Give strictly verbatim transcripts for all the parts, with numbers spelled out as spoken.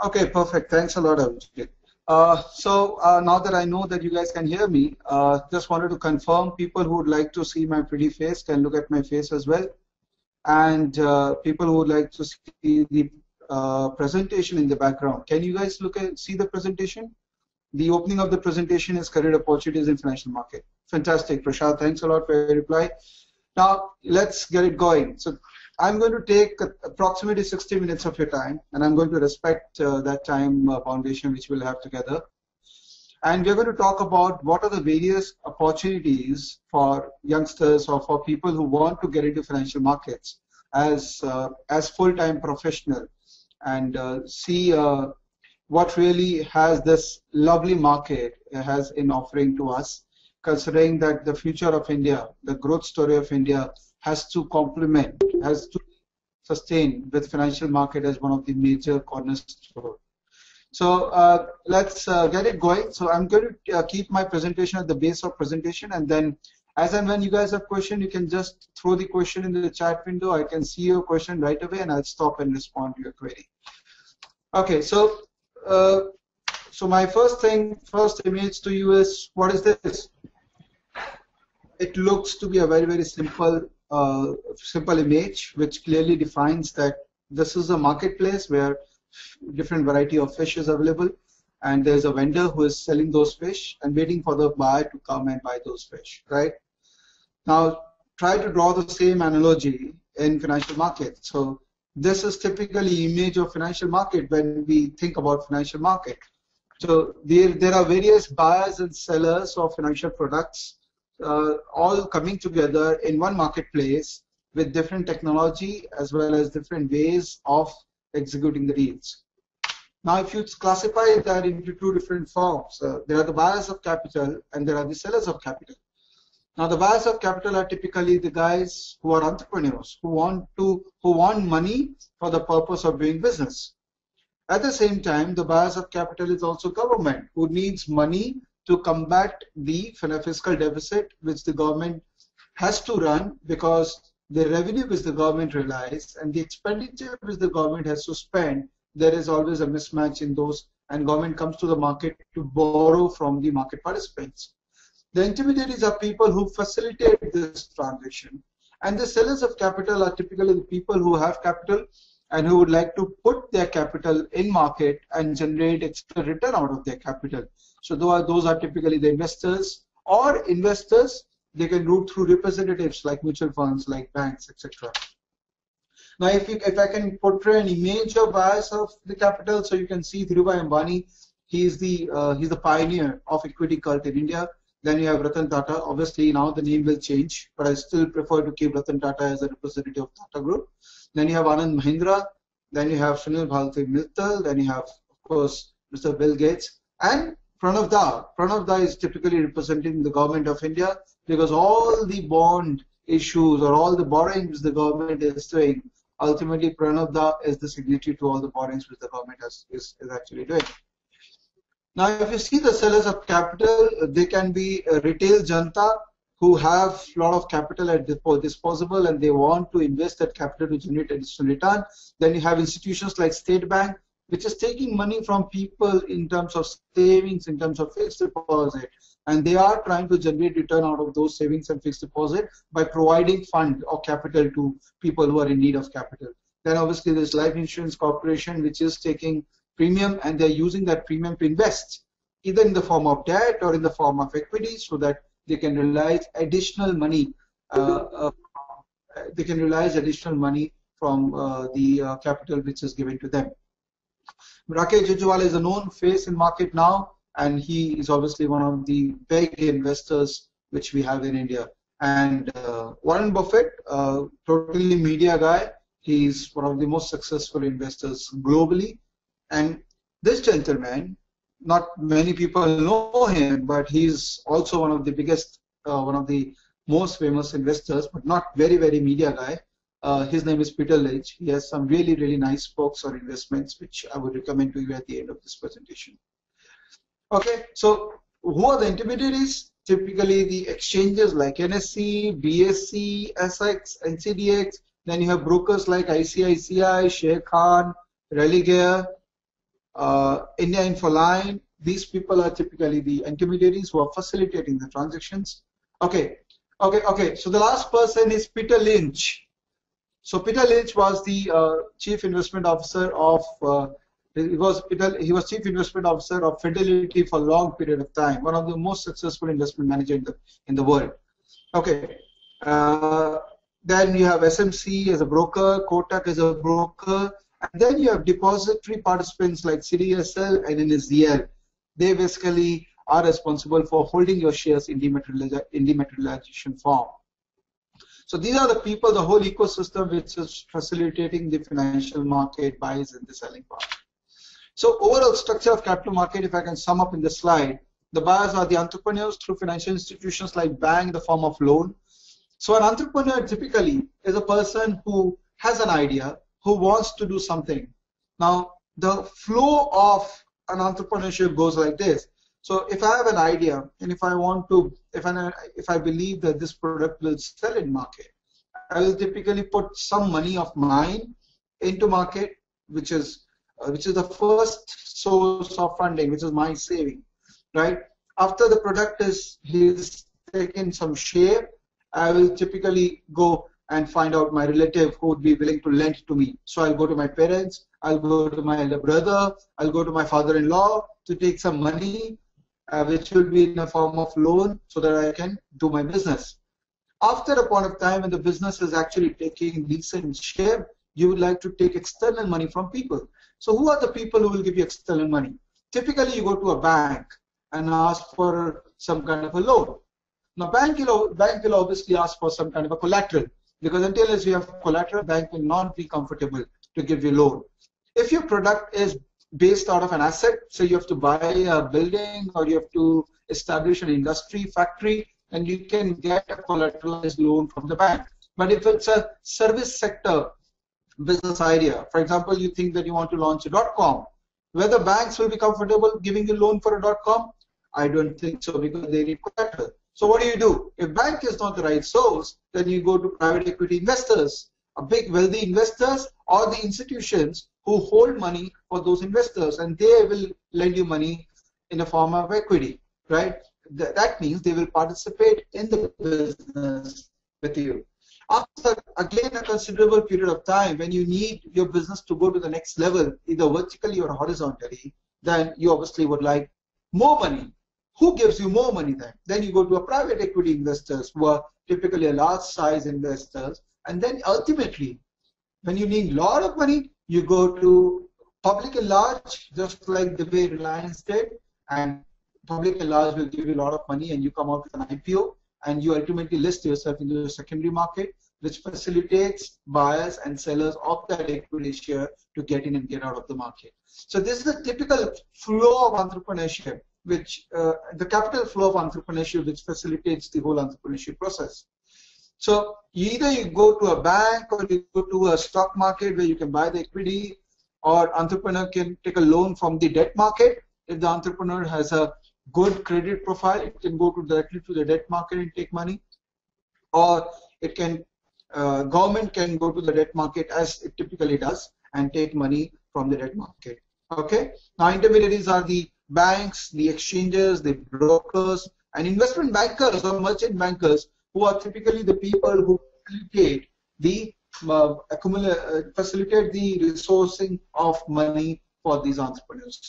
Okay, perfect. Thanks a lot, Avijit. Uh, so uh, now that I know that you guys can hear me, uh, just wanted to confirm people who would like to see my pretty face can look at my face as well, and uh, people who would like to see the uh, presentation in the background. Can you guys look and see the presentation? The opening of the presentation is Career Opportunities in Financial Market. Fantastic, Prashad. Thanks a lot for your reply. Now let's get it going. So I'm going to take approximately sixty minutes of your time, and I'm going to respect uh, that time uh, foundation which we'll have together. And we're going to talk about what are the various opportunities for youngsters or for people who want to get into financial markets as uh, as full-time professional, and uh, see uh, what really has this lovely market has in offering to us, considering that the future of India, the growth story of India, has to complement, has to sustain with financial market as one of the major cornerstones. So uh, let's uh, get it going. So I'm going to uh, keep my presentation at the base of presentation, and then as and when you guys have question, you can just throw the question in the chat window. I can see your question right away, and I'll stop and respond to your query. Okay, so uh, so my first thing, first image to you is, what is this? It looks to be a very, very simple uh, simple image, which clearly defines that this is a marketplace where different variety of fish is available, and there's a vendor who is selling those fish and waiting for the buyer to come and buy those fish, right? Now, try to draw the same analogy in financial markets. So this is typically image of financial market when we think about financial market. So there, there are various buyers and sellers of financial products, Uh, all coming together in one marketplace with different technology as well as different ways of executing the deals. Now, if you classify that into two different forms, uh, there are the buyers of capital and there are the sellers of capital. Now, the buyers of capital are typically the guys who are entrepreneurs, who want to, who want money for the purpose of doing business. At the same time, the buyers of capital is also government, who needs money to combat the fiscal deficit which the government has to run, because the revenue which the government relies and the expenditure which the government has to spend, there is always a mismatch in those, and government comes to the market to borrow from the market participants. The intermediaries are people who facilitate this transition, and the sellers of capital are typically the people who have capital and who would like to put their capital in market and generate extra return out of their capital. So those are typically the investors, or investors they can route through representatives like mutual funds, like banks, et cetera. Now, if, you, if I can portray an image of bias of the capital, so you can see Dhirubhai Ambani, he is the uh, he's the pioneer of equity cult in India. Then you have Ratan Tata. Obviously, now the name will change, but I still prefer to keep Ratan Tata as a representative of Tata Group. Then you have Anand Mahindra. Then you have Srinil Bhalfe. Then you have, of course, Mister Bill Gates. And Pranavda. Pranavda is typically representing the government of India, because all the bond issues or all the borrowings the government is doing, ultimately Pranavda is the signatory to all the borrowings which the government has, is, is actually doing. Now, if you see the sellers of capital, they can be retail janta who have a lot of capital at disposable and they want to invest that capital to generate additional return. Then you have institutions like State Bank, which is taking money from people in terms of savings, in terms of fixed deposit, and they are trying to generate return out of those savings and fixed deposit by providing fund or capital to people who are in need of capital. Then obviously there's Life Insurance Corporation, which is taking premium and they're using that premium to invest, either in the form of debt or in the form of equity, so that they can realize additional money, uh, uh, they can realize additional money from uh, the uh, capital which is given to them. Rakesh Jhunjhunwala is a known face in market now, and he is obviously one of the big investors which we have in India. And uh, Warren Buffett, uh, totally media guy, he is one of the most successful investors globally. And this gentleman, not many people know him, but he is also one of the biggest, uh, one of the most famous investors, but not very, very media guy. Uh, his name is Peter Lynch. He has some really, really nice books or investments, which I would recommend to you at the end of this presentation. Okay, so who are the intermediaries? Typically the exchanges like N S E, B S E, S X, N C D X. Then you have brokers like I C I C I, Sharekhan, Religare, uh, India Infoline. These people are typically the intermediaries who are facilitating the transactions. Okay, okay, okay. So the last person is Peter Lynch. So Peter Lynch was the uh, chief investment officer of. Uh, He was, he was Chief Investment Officer of Fidelity for a long period of time, one of the most successful investment managers in the, in the world. Okay. Uh, then you have S M C as a broker, Kotak as a broker, and then you have depository participants like C D S L and N S D L. They basically are responsible for holding your shares in dematerialization form. So these are the people, the whole ecosystem which is facilitating the financial market buys and the selling power. So overall structure of capital market, if I can sum up in the slide, the buyers are the entrepreneurs through financial institutions like bank in the form of loan. So an entrepreneur typically is a person who has an idea, who wants to do something. Now the flow of an entrepreneurship goes like this. So if I have an idea and if I want to, if I, if I believe that this product will sell in market, I will typically put some money of mine into market, which is Uh, which is the first source of funding, which is my saving, right? After the product is has taken some shape, I will typically go and find out my relative who would be willing to lend to me. So I'll go to my parents, I'll go to my elder brother, I'll go to my father-in-law to take some money, uh, which will be in the form of loan so that I can do my business. After a point of time when the business is actually taking decent shape, you would like to take external money from people. So who are the people who will give you external money? Typically, you go to a bank and ask for some kind of a loan. Now, bank will, bank will obviously ask for some kind of a collateral, because until as you have collateral, bank will not be comfortable to give you loan. If your product is based out of an asset, so you have to buy a building or you have to establish an industry factory, and you can get a collateralized loan from the bank. But if it's a service sector business idea, for example, you think that you want to launch a dot com, whether banks will be comfortable giving you loan for a dot com? I don't think so, because they need collateral. So what do you do? If bank is not the right source, then you go to private equity investors, a big wealthy investors, or the institutions who hold money for those investors, and they will lend you money in the form of equity, right? Th that means they will participate in the business with you. After, again, a considerable period of time, when you need your business to go to the next level, either vertically or horizontally, then you obviously would like more money. Who gives you more money then? Then you go to a private equity investors, who are typically a large size investors. And then ultimately, when you need a lot of money, you go to public and large, just like the way Reliance did. And public and large will give you a lot of money, and you come out with an I P O. And you ultimately list yourself into the secondary market, which facilitates buyers and sellers of that equity share to get in and get out of the market. So this is the typical flow of entrepreneurship, which uh, the capital flow of entrepreneurship, which facilitates the whole entrepreneurship process. So either you go to a bank or you go to a stock market where you can buy the equity, or entrepreneur can take a loan from the debt market. If the entrepreneur has a good credit profile, it can go to directly to the debt market and take money, or it can uh, government can go to the debt market as it typically does and take money from the debt market. Okay. Now intermediaries are the banks, the exchanges, the brokers, and investment bankers or merchant bankers, who are typically the people who facilitate the uh, accumulate uh, facilitate the resourcing of money for these entrepreneurs.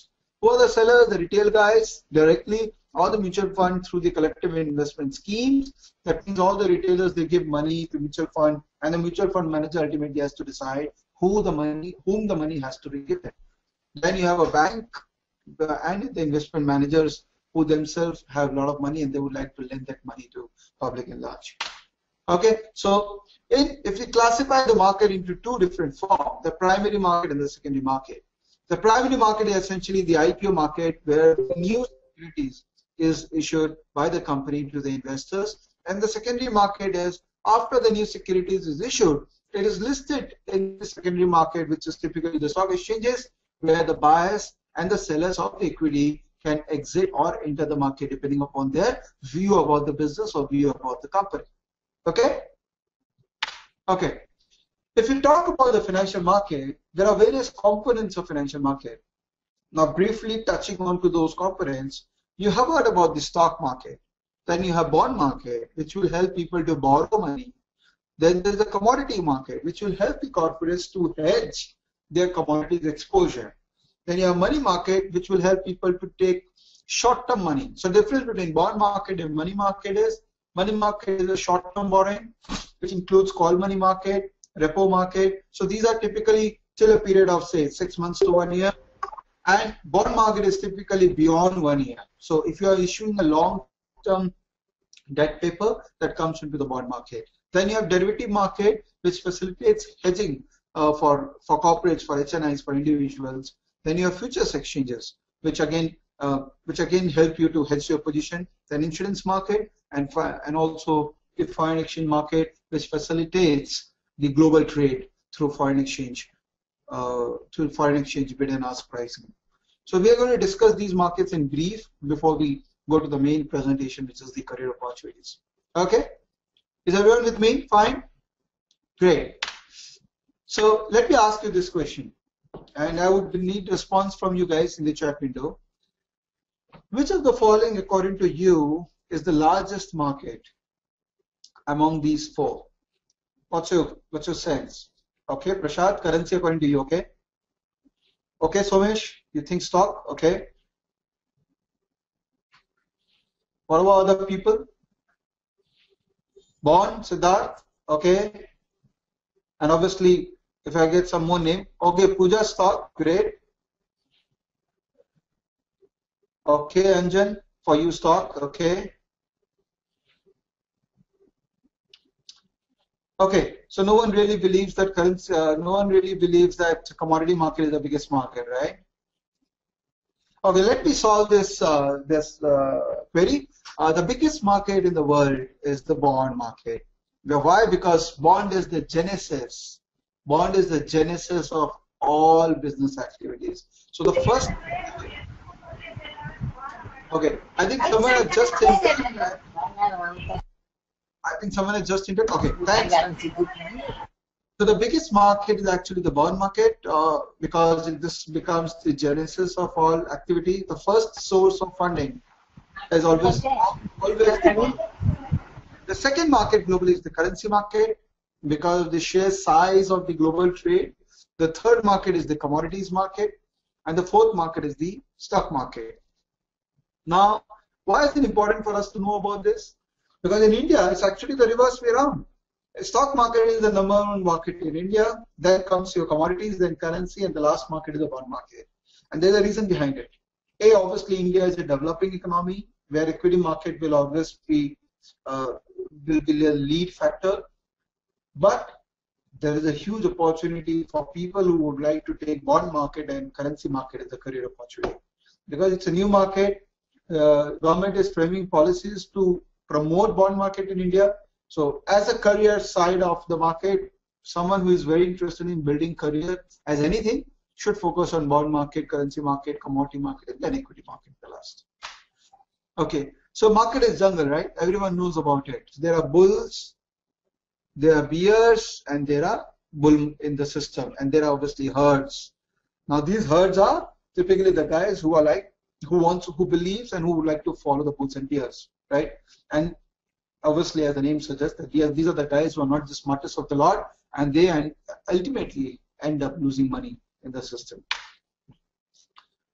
Who are the sellers? The retail guys directly, or the mutual fund through the collective investment schemes. That means all the retailers, they give money to mutual fund, and the mutual fund manager ultimately has to decide who the money, whom the money has to be given. Then you have a bank and the investment managers who themselves have a lot of money and they would like to lend that money to public and large. Okay, so in, if we classify the market into two different forms, the primary market and the secondary market. The primary market is essentially the I P O market, where new securities is issued by the company to the investors, and the secondary market is after the new securities is issued, it is listed in the secondary market, which is typically the stock exchanges, where the buyers and the sellers of equity can exit or enter the market depending upon their view about the business or view about the company. Okay? Okay. If we talk about the financial market, there are various components of financial market. Now, briefly touching on to those components, you have heard about the stock market. Then you have bond market, which will help people to borrow money. Then there's the commodity market, which will help the corporates to hedge their commodities exposure. Then you have money market, which will help people to take short-term money. So the difference between bond market and money market is, money market is a short-term borrowing, which includes call money market, repo market. So these are typically till a period of, say, six months to one year. And bond market is typically beyond one year. So if you are issuing a long-term debt paper, that comes into the bond market. Then you have derivative market, which facilitates hedging uh, for, for corporates, for H N Is, for individuals. Then you have futures exchanges, which again uh, which again help you to hedge your position. Then insurance market, and and also the foreign exchange market, which facilitates the global trade through foreign exchange, uh, through foreign exchange bid and ask pricing. So we are going to discuss these markets in brief before we go to the main presentation, which is the career opportunities. Okay, is everyone with me? Fine, great. So let me ask you this question, and I would need response from you guys in the chat window. Which of the following, according to you, is the largest market among these four? What's your what's your sense? Okay, Prashad, currency according to you, okay? Okay, Somesh, you think stock? Okay. What about other people? Bond, Siddharth, okay. And obviously, if I get some more name, okay, Pooja, stock, great. Okay, Anjan, for you, stock, okay. Okay, so no one really believes that currency, uh, no one really believes that commodity market is the biggest market, right? Okay, let me solve this uh, this uh, query. Uh, the biggest market in the world is the bond market. Why? Because bond is the genesis. Bond is the genesis of all business activities. So the first. Okay, I think someone has just interrupted. I think someone has just interrupted. Okay, thanks. So the biggest market is actually the bond market uh, because it, this becomes the genesis of all activity. The first source of funding is always always the bond. The second market globally is the currency market because of the sheer size of the global trade. The third market is the commodities market, and the fourth market is the stock market. Now, why is it important for us to know about this? Because in India, it's actually the reverse way around. The stock market is the number one market in India. Then comes your commodities, then currency, and the last market is the bond market. And there's a reason behind it. A, obviously, India is a developing economy where equity market will always be, uh, will be a lead factor. But there is a huge opportunity for people who would like to take bond market and currency market as a career opportunity. Because it's a new market. Uh, government is framing policies to promote bond market in India. So as a career side of the market, someone who is very interested in building career as anything should focus on bond market, currency market, commodity market, and then equity market, the last. Okay, so market is jungle, right? Everyone knows about it. There are bulls, there are bears, and there are bull in the system, and there are obviously herds. Now these herds are typically the guys who are like, who wants, who believes, and who would like to follow the bulls and bears, right? And obviously, as the name suggests, that these are the guys who are not the smartest of the lot, and they and ultimately end up losing money in the system.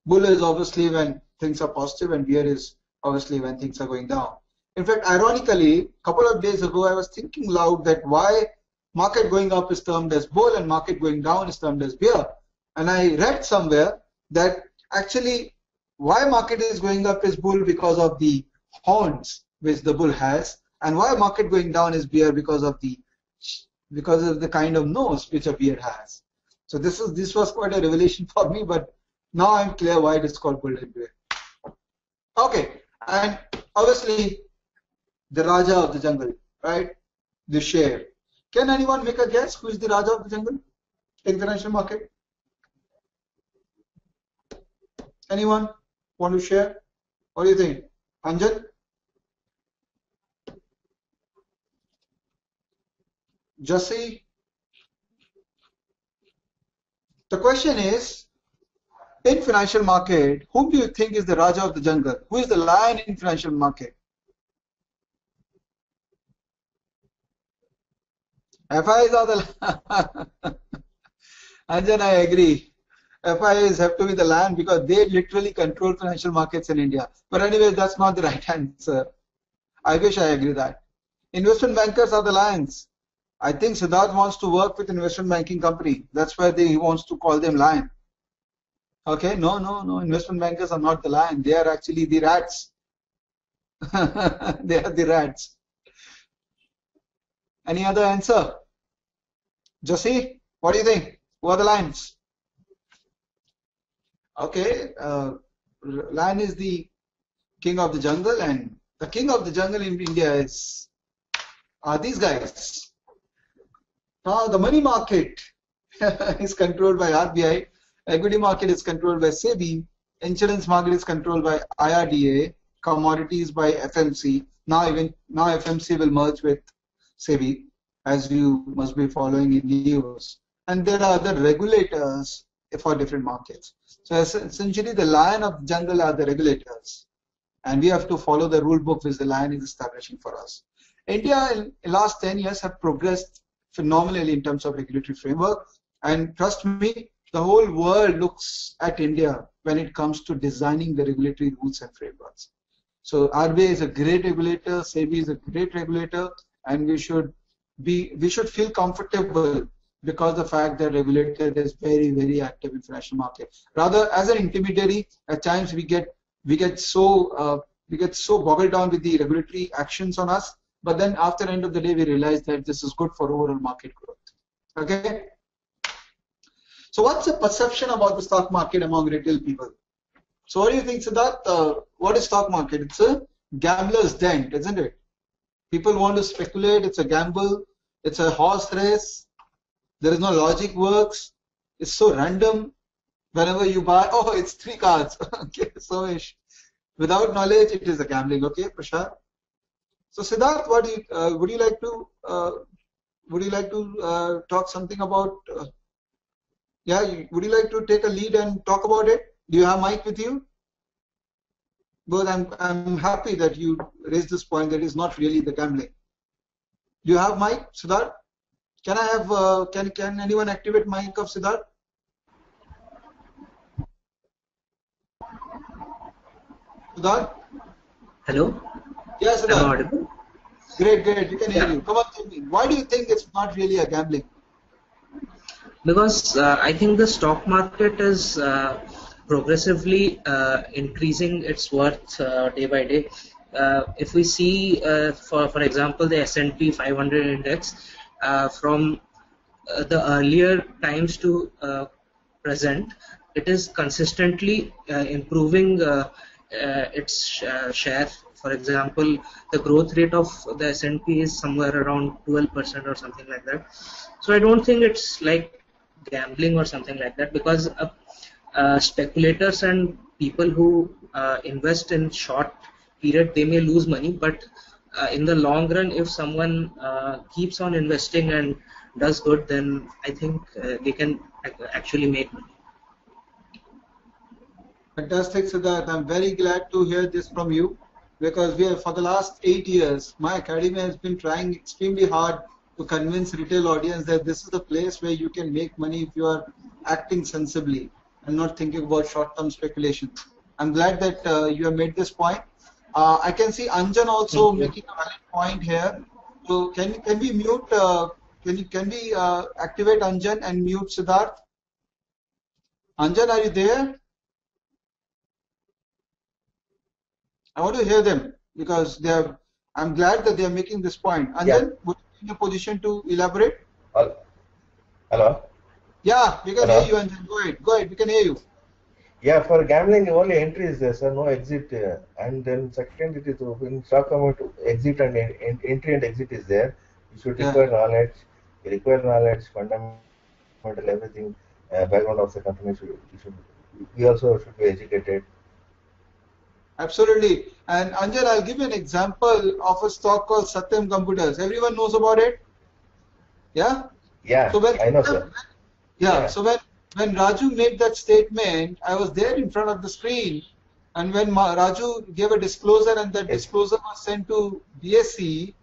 Bull is obviously when things are positive, and bear is obviously when things are going down. In fact, ironically, a couple of days ago, I was thinking loud that why market going up is termed as bull and market going down is termed as bear. And I read somewhere that actually, why market is going up is bull because of the horns which the bull has, and why market going down is bear because of the because of the kind of nose which a bear has. So this is this was quite a revelation for me, but now I'm clear why it is called bull and bear. Okay, and obviously the Raja of the jungle, right? The share. Can anyone make a guess who is the Raja of the jungle? Take the national market. Anyone? Want to share? What do you think? Anjan? Jassi? The question is, in financial market, whom do you think is the Raja of the jungle? Who is the lion in financial market? F Is are the Anjan, I agree. F Is have to be the lion because they literally control financial markets in India. But anyway, that's not the right answer. I wish I agree that. Investment bankers are the lions. I think Siddharth wants to work with investment banking company. That's why they, he wants to call them lion. Okay, no, no, no. Investment bankers are not the lion. They are actually the rats. They are the rats. Any other answer? Jassi, what do you think? Who are the lions? Okay, uh, lion is the king of the jungle, and the king of the jungle in India is are these guys. Now the money market is controlled by R B I, equity market is controlled by SEBI, insurance market is controlled by I R D A, commodities by F M C. Now even now F M C will merge with SEBI, as you must be following in news, and there are other regulators for different markets. So essentially the lion of the jungle are the regulators, and we have to follow the rule book which the lion is establishing for us. India in the last ten years have progressed phenomenally in terms of regulatory framework, and trust me, the whole world looks at India when it comes to designing the regulatory rules and frameworks. So R B I is a great regulator, SEBI is a great regulator, and we should be we should feel comfortable because the fact that regulator is very, very active in financial market. Rather, as an intermediary, at times we get we get so uh, we get so bogged down with the regulatory actions on us, but then after the end of the day, we realize that this is good for overall market growth. Okay. So, what's the perception about the stock market among retail people? So, what do you think, Siddharth? Uh, what is stock market? It's a gambler's den, isn't it? People want to speculate. It's a gamble. It's a horse race. There is no logic works. It's so random. Whenever you buy, oh, it's three cards. Okay, Somesh. Without knowledge, it is a gambling. Okay, Prashad. So Siddharth, what do you, uh, would you like to uh, would you like to uh, talk something about? Uh, yeah, you, would you like to take a lead and talk about it? Do you have mic with you? But I'm I'm happy that you raised this point. That is not really the gambling. Do you have mic, Siddharth? Can I have? Uh, can can anyone activate mic of Siddharth? Siddharth. Hello. Yes, Siddharth. Am I audible? Great, great. You can hear yeah. you. Come on, tell me. Why do you think it's not really a gambling? Because uh, I think the stock market is uh, progressively uh, increasing its worth uh, day by day. Uh, if we see, uh, for for example, the S and P five hundred index. Uh, from uh, the earlier times to uh, present, it is consistently uh, improving uh, uh, its sh uh, share. For example, the growth rate of the S and P is somewhere around twelve percent or something like that. So I don't think it's like gambling or something like that, because uh, uh, speculators and people who uh, invest in short period, they may lose money, but Uh, in the long run, if someone uh, keeps on investing and does good, then I think uh, they can actually make money. Fantastic, Siddharth. I'm very glad to hear this from you, because we have, for the last eight years, my academy has been trying extremely hard to convince retail audience that this is the place where you can make money if you are acting sensibly and not thinking about short-term speculation. I'm glad that uh, you have made this point. Uh, I can see Anjan also making a valid point here. So can can we mute? Uh, can you, can we uh, activate Anjan and mute Siddharth? Anjan, are you there? I want to hear them because they are. I'm glad that they are making this point. Anjan, yeah. Would you be in a position to elaborate? Hello. Yeah, we can Hello? hear you, Anjan. Go ahead. Go ahead. We can hear you. Yeah, for gambling only entry is there, sir, no exit, uh, and then second it is in stock market exit and in, in, entry and exit is there. You should require yeah. knowledge, you require knowledge, fundamental everything, uh, background of the company should you should we also should be educated. Absolutely, and Anjan, I'll give you an example of a stock called Satyam Computers. Everyone knows about it. Yeah. Yeah. So when I know, sir. Yeah. yeah. So when when Raju made that statement, I was there in front of the screen, and when Ma Raju gave a disclosure and that yes. disclosure was sent to B S E,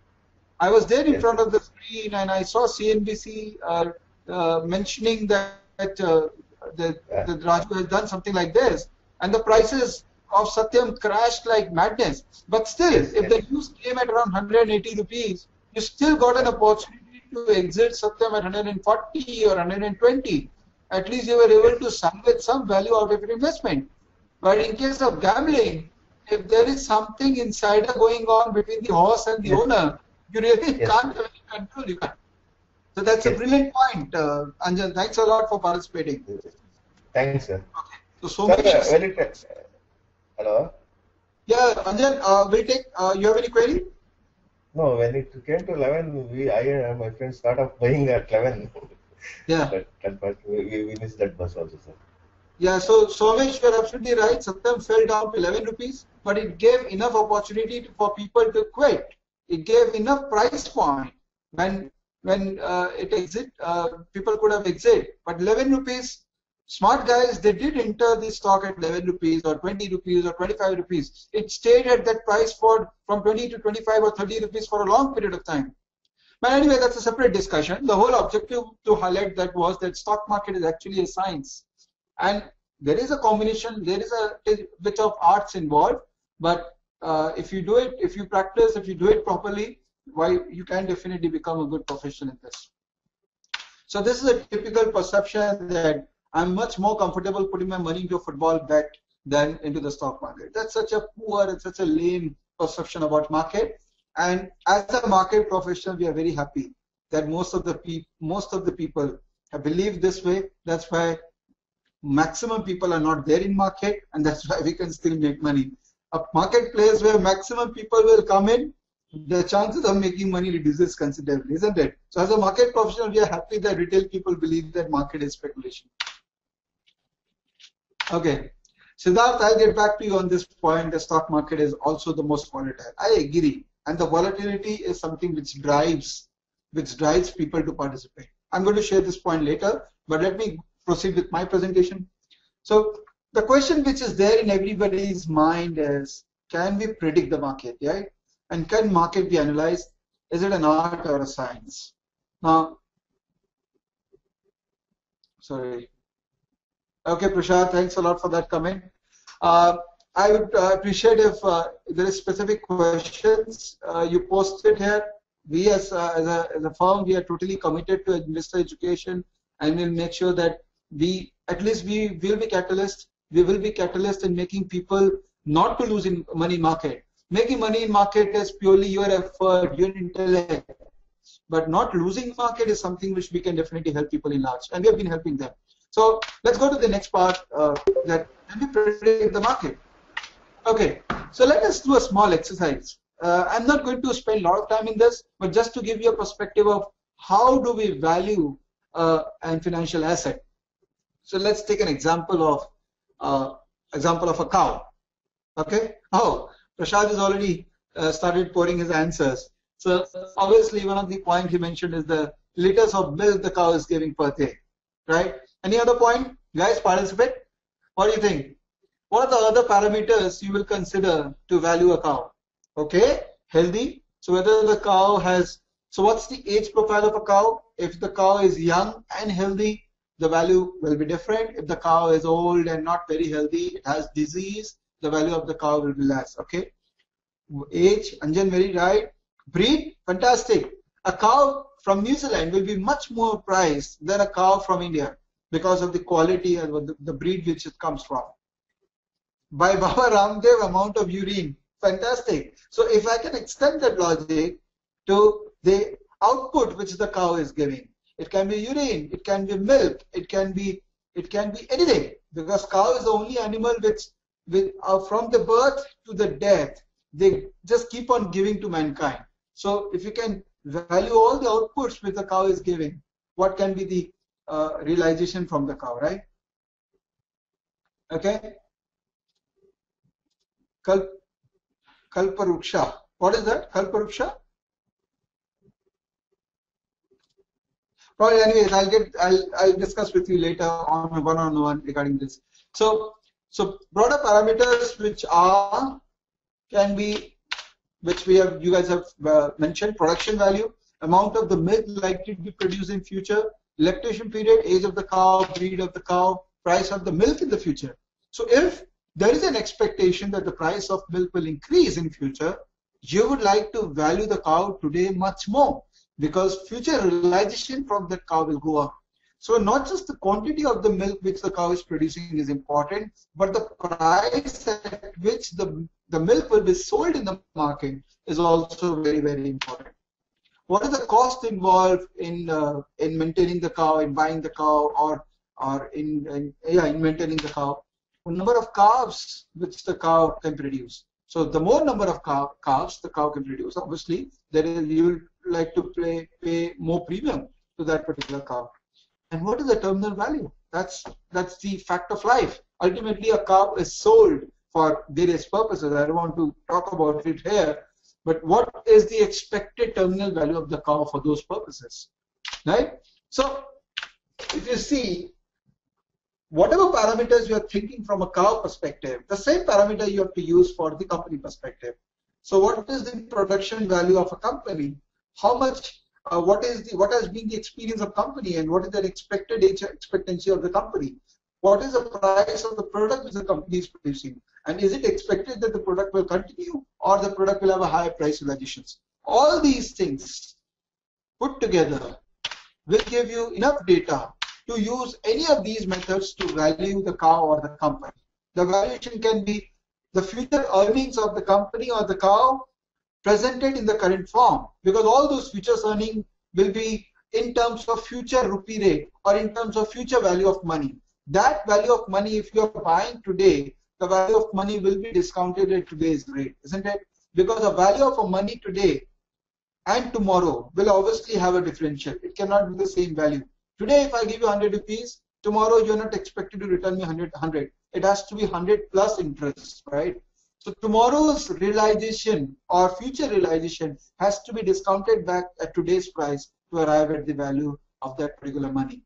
I was there in yes. front of the screen and I saw C N B C uh, uh, mentioning that, that, uh, that, yeah. that Raju has done something like this, and the prices of Satyam crashed like madness. But still, yes. if the news came at around one hundred eighty rupees, you still got an opportunity to exit Satyam at one hundred forty or one hundred twenty. At least you were able to sandwich some value out of your investment. But in case of gambling, if there is something insider going on between the horse and the yes. owner, you really yes. can't have any control. You can't. So that's yes. a brilliant point, uh, Anjan. Thanks a lot for participating. Thanks, sir. Okay. So, so sir, much. Sir, very Hello. Yeah, Anjan, uh, will take. Uh, you have any query? No, when it came to eleven, we, I and my friends started off buying at eleven. Yeah. But, but, but we, we missed that bus also, sir. Yeah, so Somesh, you are absolutely right. Satyam fell down to eleven rupees, but it gave enough opportunity to, for people to quit. It gave enough price point. When when uh, it exit, uh, people could have exit. But eleven rupees, smart guys, they did enter the stock at eleven rupees or twenty rupees or twenty-five rupees. It stayed at that price for from twenty to twenty-five or thirty rupees for a long period of time. But anyway, that's a separate discussion. The whole objective to highlight that was that stock market is actually a science. And there is a combination, there is a bit of arts involved, but uh, if you do it, if you practice, if you do it properly, why you can definitely become a good professional in this. So this is a typical perception that I'm much more comfortable putting my money into a football bet than into the stock market. That's such a poor and such a lame perception about market. And as a market professional, we are very happy that most of the pe most of the people have believed this way. That's why maximum people are not there in market, and that's why we can still make money. A marketplace where maximum people will come in, the chances of making money reduces considerably, isn't it? So as a market professional, we are happy that retail people believe that market is speculation. Okay, Siddharth, I'll get back to you on this point. The stock market is also the most volatile. I agree. And the volatility is something which drives, which drives people to participate. I'm going to share this point later, but let me proceed with my presentation. So the question which is there in everybody's mind is, can we predict the market, right? And can market be analyzed? Is it an art or a science? Now, sorry. Okay, Prashad, thanks a lot for that comment. Uh, I would uh, appreciate if uh, there is specific questions, uh, you post it here. We as, uh, as, a, as a firm, we are totally committed to investor education, and we'll make sure that we, at least we will be catalysts, we will be catalysts in making people not to lose in money market. Making money in market is purely your effort, your intellect, but not losing market is something which we can definitely help people enlarge, and we have been helping them. So let's go to the next part, uh, that can we predict the market? Okay, so let us do a small exercise. Uh, I'm not going to spend a lot of time in this, but just to give you a perspective of how do we value uh, a financial asset. So let's take an example of uh, example of a cow. Okay. Oh, Prashad has already uh, started pouring his answers. So obviously, one of the points he mentioned is the liters of milk the cow is giving per day, right? Any other point, guys? Participate. What do you think? What are the other parameters you will consider to value a cow? Okay, healthy. So whether the cow has, so what's the age profile of a cow? If the cow is young and healthy, the value will be different. If the cow is old and not very healthy, it has disease, the value of the cow will be less. Okay, age, Anjan, very right. Breed, fantastic. A cow from New Zealand will be much more priced than a cow from India because of the quality and the breed which it comes from. By Baba Ramdev, amount of urine. Fantastic. So if I can extend that logic to the output which the cow is giving, it can be urine, it can be milk, it can be it can be anything, because cow is the only animal which, which uh, from the birth to the death, they just keep on giving to mankind. So if you can value all the outputs which the cow is giving, what can be the uh, realization from the cow, right? Okay. Kalp, Kalparuksha. What is that? Kalparuksha? Probably, anyways, I'll get, I'll, I'll discuss with you later on a one-on-one regarding this. So, so broader parameters which are can be, which we have, you guys have uh, mentioned: production value, amount of the milk likely to be produced in future, lactation period, age of the cow, breed of the cow, price of the milk in the future. So, if there is an expectation that the price of milk will increase in future, you would like to value the cow today much more, because future realization from that cow will go up. So not just the quantity of the milk which the cow is producing is important, but the price at which the, the milk will be sold in the market is also very, very important. What is the cost involved in uh, in maintaining the cow, in buying the cow, or or in, in yeah in maintaining the cow? The number of calves which the cow can produce. So the more number of cow, calves the cow can produce, obviously, there is, you will like to play, pay more premium to that particular cow. And what is the terminal value? That's that's the fact of life. Ultimately, a cow is sold for various purposes. I don't want to talk about it here, but what is the expected terminal value of the cow for those purposes, right? So if you see, whatever parameters you are thinking from a cow perspective, the same parameter you have to use for the company perspective. So what is the production value of a company? How much, uh, what is the, what has been the experience of company, and what is the expected age expectancy of the company? What is the price of the product which the company is producing? And is it expected that the product will continue, or the product will have a higher price realizations? All these things put together will give you enough data to use any of these methods to value the cow or the company. The valuation can be the future earnings of the company or the cow presented in the current form, because all those future earnings will be in terms of future rupee rate or in terms of future value of money. That value of money, if you are buying today, the value of money will be discounted at today's rate, isn't it? Because the value of a money today and tomorrow will obviously have a differential. It cannot be the same value. Today, if I give you one hundred rupees, tomorrow you're not expected to return me one hundred. It has to be one hundred plus interest, right? So tomorrow's realization or future realization has to be discounted back at today's price to arrive at the value of that particular money.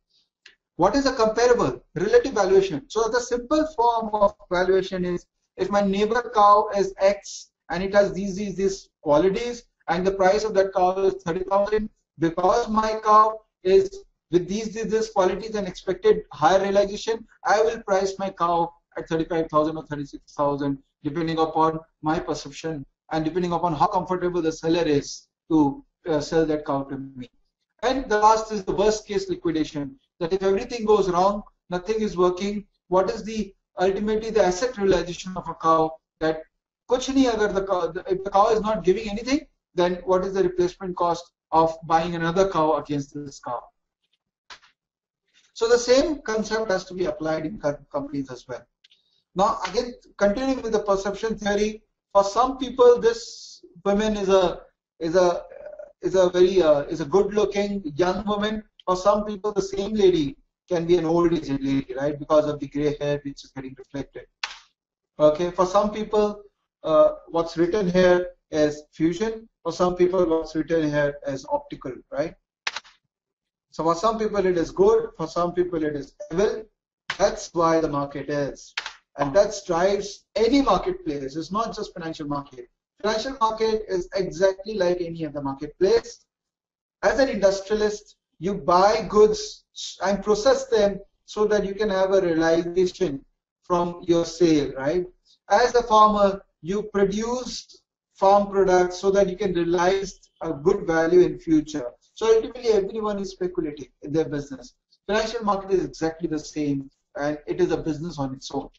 What is a comparable? Relative valuation. So the simple form of valuation is, if my neighbor cow is X and it has these, these, these qualities, and the price of that cow is thirty thousand, because my cow is with these, these, these qualities and expected higher realization, I will price my cow at thirty-five thousand or thirty-six thousand, depending upon my perception and depending upon how comfortable the seller is to uh, sell that cow to me. And the last is the worst case liquidation, that if everything goes wrong, nothing is working, what is the ultimately the asset realization of a cow? That kuch nahi agar the cow, if the cow is not giving anything, then what is the replacement cost of buying another cow against this cow? So the same concept has to be applied in companies as well. Now, again, continuing with the perception theory, for some people, this woman is a is a is a very uh, is a good-looking young woman. For some people, the same lady can be an old age lady, right? Because of the grey hair which is getting reflected. Okay. For some people, uh, what's written here is fusion. For some people, what's written here is optical, right? So for some people it is good, for some people it is evil. That's why the market is. And that drives any marketplace. It's not just financial market. Financial market is exactly like any other marketplace. As an industrialist, you buy goods and process them so that you can have a realization from your sale, right? As a farmer, you produce farm products so that you can realize a good value in future. So ultimately, everyone is speculating in their business. Financial market is exactly the same, and it is a business on its own.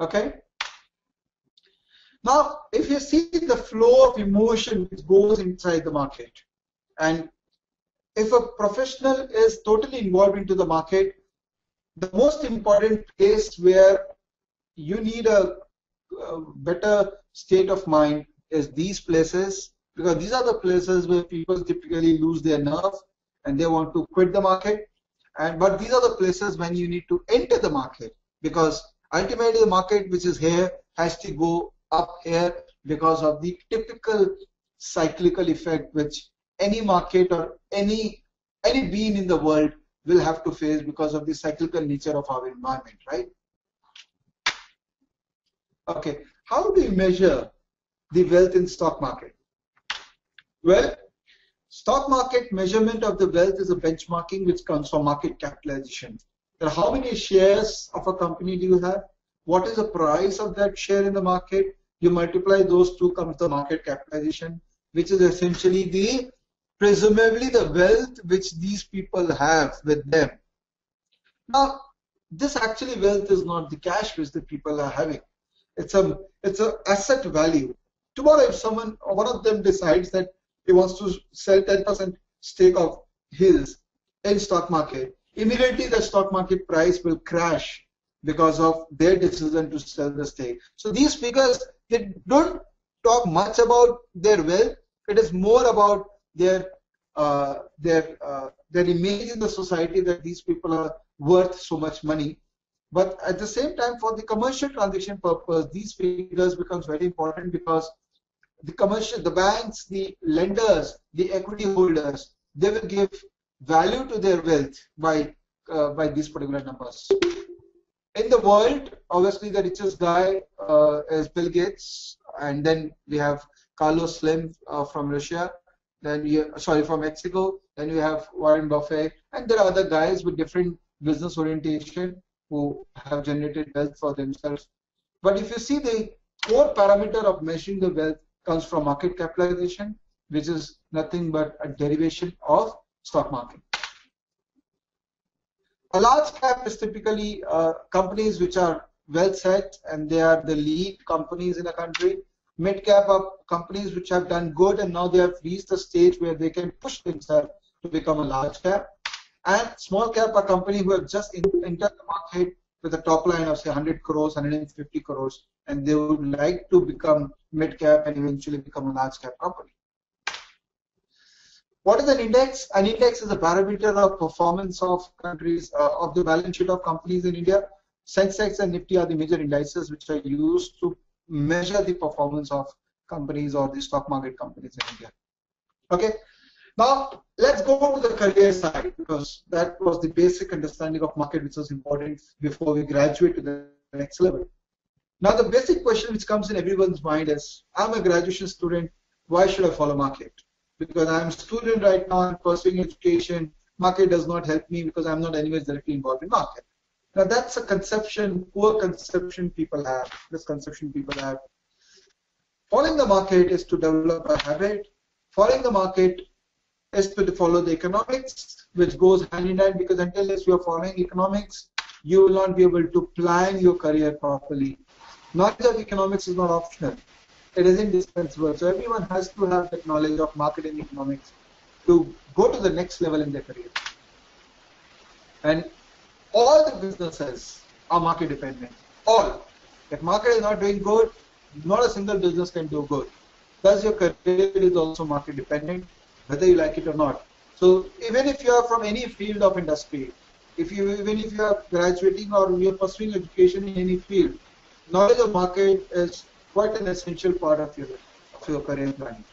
Okay. Now, if you see the flow of emotion which goes inside the market, and if a professional is totally involved into the market, the most important place where you need a, a better state of mind is these places. Because these are the places where people typically lose their nerve and they want to quit the market. And but these are the places when you need to enter the market, because ultimately the market which is here has to go up here because of the typical cyclical effect which any market or any any being in the world will have to face because of the cyclical nature of our environment, right? Okay, how do you measure the wealth in stock market? Well, stock market measurement of the wealth is a benchmarking which comes from market capitalization. So how many shares of a company do you have? What is the price of that share in the market? You multiply those two, comes the market capitalization, which is essentially the presumably the wealth which these people have with them. Now, this actually wealth is not the cash which the people are having. It's a it's an asset value. Tomorrow, if someone one of them decides that he wants to sell ten percent stake of his in stock market, immediately the stock market price will crash because of their decision to sell the stake. So these figures, they don't talk much about their wealth. It is more about their uh, their uh, their image in the society that these people are worth so much money. But at the same time, for the commercial transaction purpose, these figures becomes very important because the commercial, the banks, the lenders, the equity holders, they will give value to their wealth by uh, by these particular numbers. In the world, obviously the richest guy uh, is Bill Gates, and then we have Carlos Slim uh, from Russia, then we sorry from Mexico, then we have Warren Buffett, and there are other guys with different business orientation who have generated wealth for themselves. But if you see, the core parameter of measuring the wealth comes from market capitalization, which is nothing but a derivation of stock market. A large cap is typically uh, companies which are well set and they are the lead companies in a country. Mid cap are companies which have done good and now they have reached the stage where they can push themselves to become a large cap. And small cap are companies who have just entered the market with a top line of say one hundred crores, one hundred fifty crores, and they would like to become mid cap and eventually become a large cap company. What is an index? An index is a parameter of performance of countries, uh, of the balance sheet of companies in India. Sensex and Nifty are the major indices which are used to measure the performance of companies or the stock market companies in India. Okay. Now let's go to the career side because that was the basic understanding of market which was important before we graduate to the next level. Now the basic question which comes in everyone's mind is: I'm a graduation student. Why should I follow market? Because I'm a student right now, I'm pursuing education, market does not help me because I'm not anyways directly involved in market. Now that's a conception, poor conception people have, misconception people have. Following the market is to develop a habit. Following the market is to follow the economics, which goes hand in hand because until unless you are following economics, you will not be able to plan your career properly. Knowledge of economics is not optional. It is indispensable. So everyone has to have that knowledge of market and economics to go to the next level in their career. And all the businesses are market dependent. All. If market is not doing good, not a single business can do good. Thus your career is also market dependent, whether you like it or not. So even if you are from any field of industry, if you even if you are graduating or you are pursuing education in any field, knowledge of market is quite an essential part of your, of your career planning.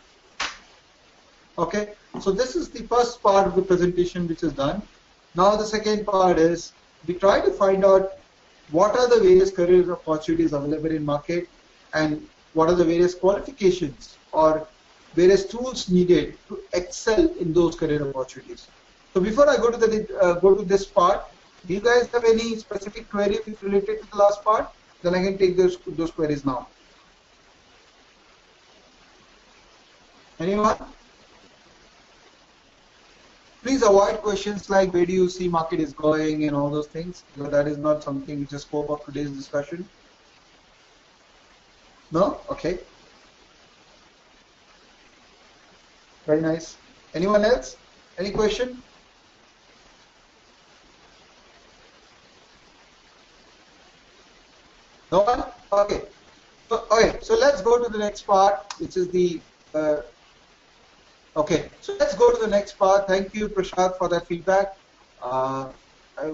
Okay, so this is the first part of the presentation which is done. Now the second part is we try to find out what are the various career opportunities available in market and what are the various qualifications or various tools needed to excel in those career opportunities. So before I go to the uh, go to this part, do you guys have any specific queries related to the last part? Then I can take those those queries now. Anyone? Please avoid questions like where do you see market is going and all those things. Because that is not something which is scope of today's discussion. No? Okay. Very nice. Anyone else? Any question? No one? Okay. So, okay. So let's go to the next part, which is the uh, Okay, so let's go to the next part. Thank you, Prashad, for that feedback. Uh, I,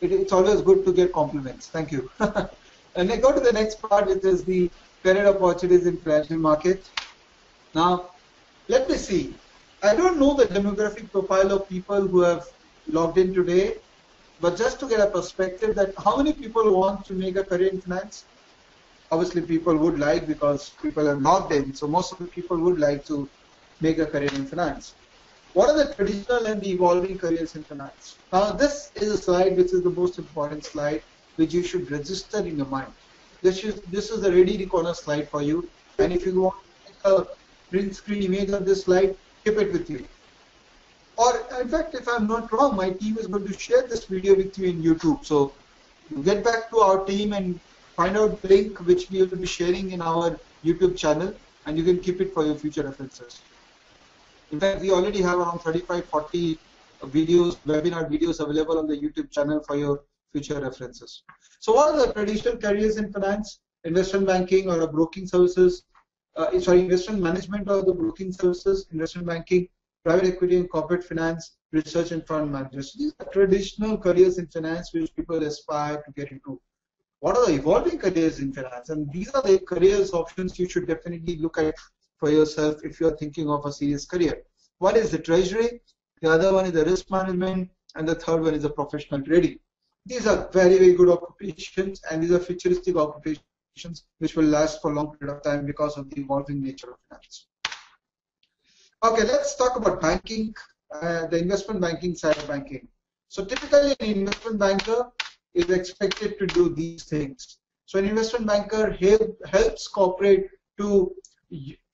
it, it's always good to get compliments. Thank you. And then go to the next part, which is the career opportunities in financial market. Now, let me see. I don't know the demographic profile of people who have logged in today, but just to get a perspective that how many people want to make a career in finance? Obviously people would like, because people are logged in, so most of the people would like to make a career in finance. What are the traditional and the evolving careers in finance? Now this is a slide which is the most important slide which you should register in your mind. This is, this is the ready corner slide for you, and if you want a print screen image of this slide, keep it with you. Or in fact, if I'm not wrong, my team is going to share this video with you in YouTube. So get back to our team and find out the link which we will be sharing in our YouTube channel, and you can keep it for your future references. In fact, we already have around thirty-five, forty videos, webinar videos available on the YouTube channel for your future references. So what are the traditional careers in finance? Investment banking or broking services, uh, sorry, investment management or the broking services, investment banking, private equity and corporate finance, research and fund managers. So these are traditional careers in finance which people aspire to get into. What are the evolving careers in finance? And these are the careers options you should definitely look at for yourself if you are thinking of a serious career. One is the treasury, the other one is the risk management, and the third one is the professional trading. These are very, very good occupations, and these are futuristic occupations which will last for a long period of time because of the evolving nature of finance. Okay, let's talk about banking, uh, the investment banking side of banking. So typically an investment banker is expected to do these things. So an investment banker help, helps corporate to,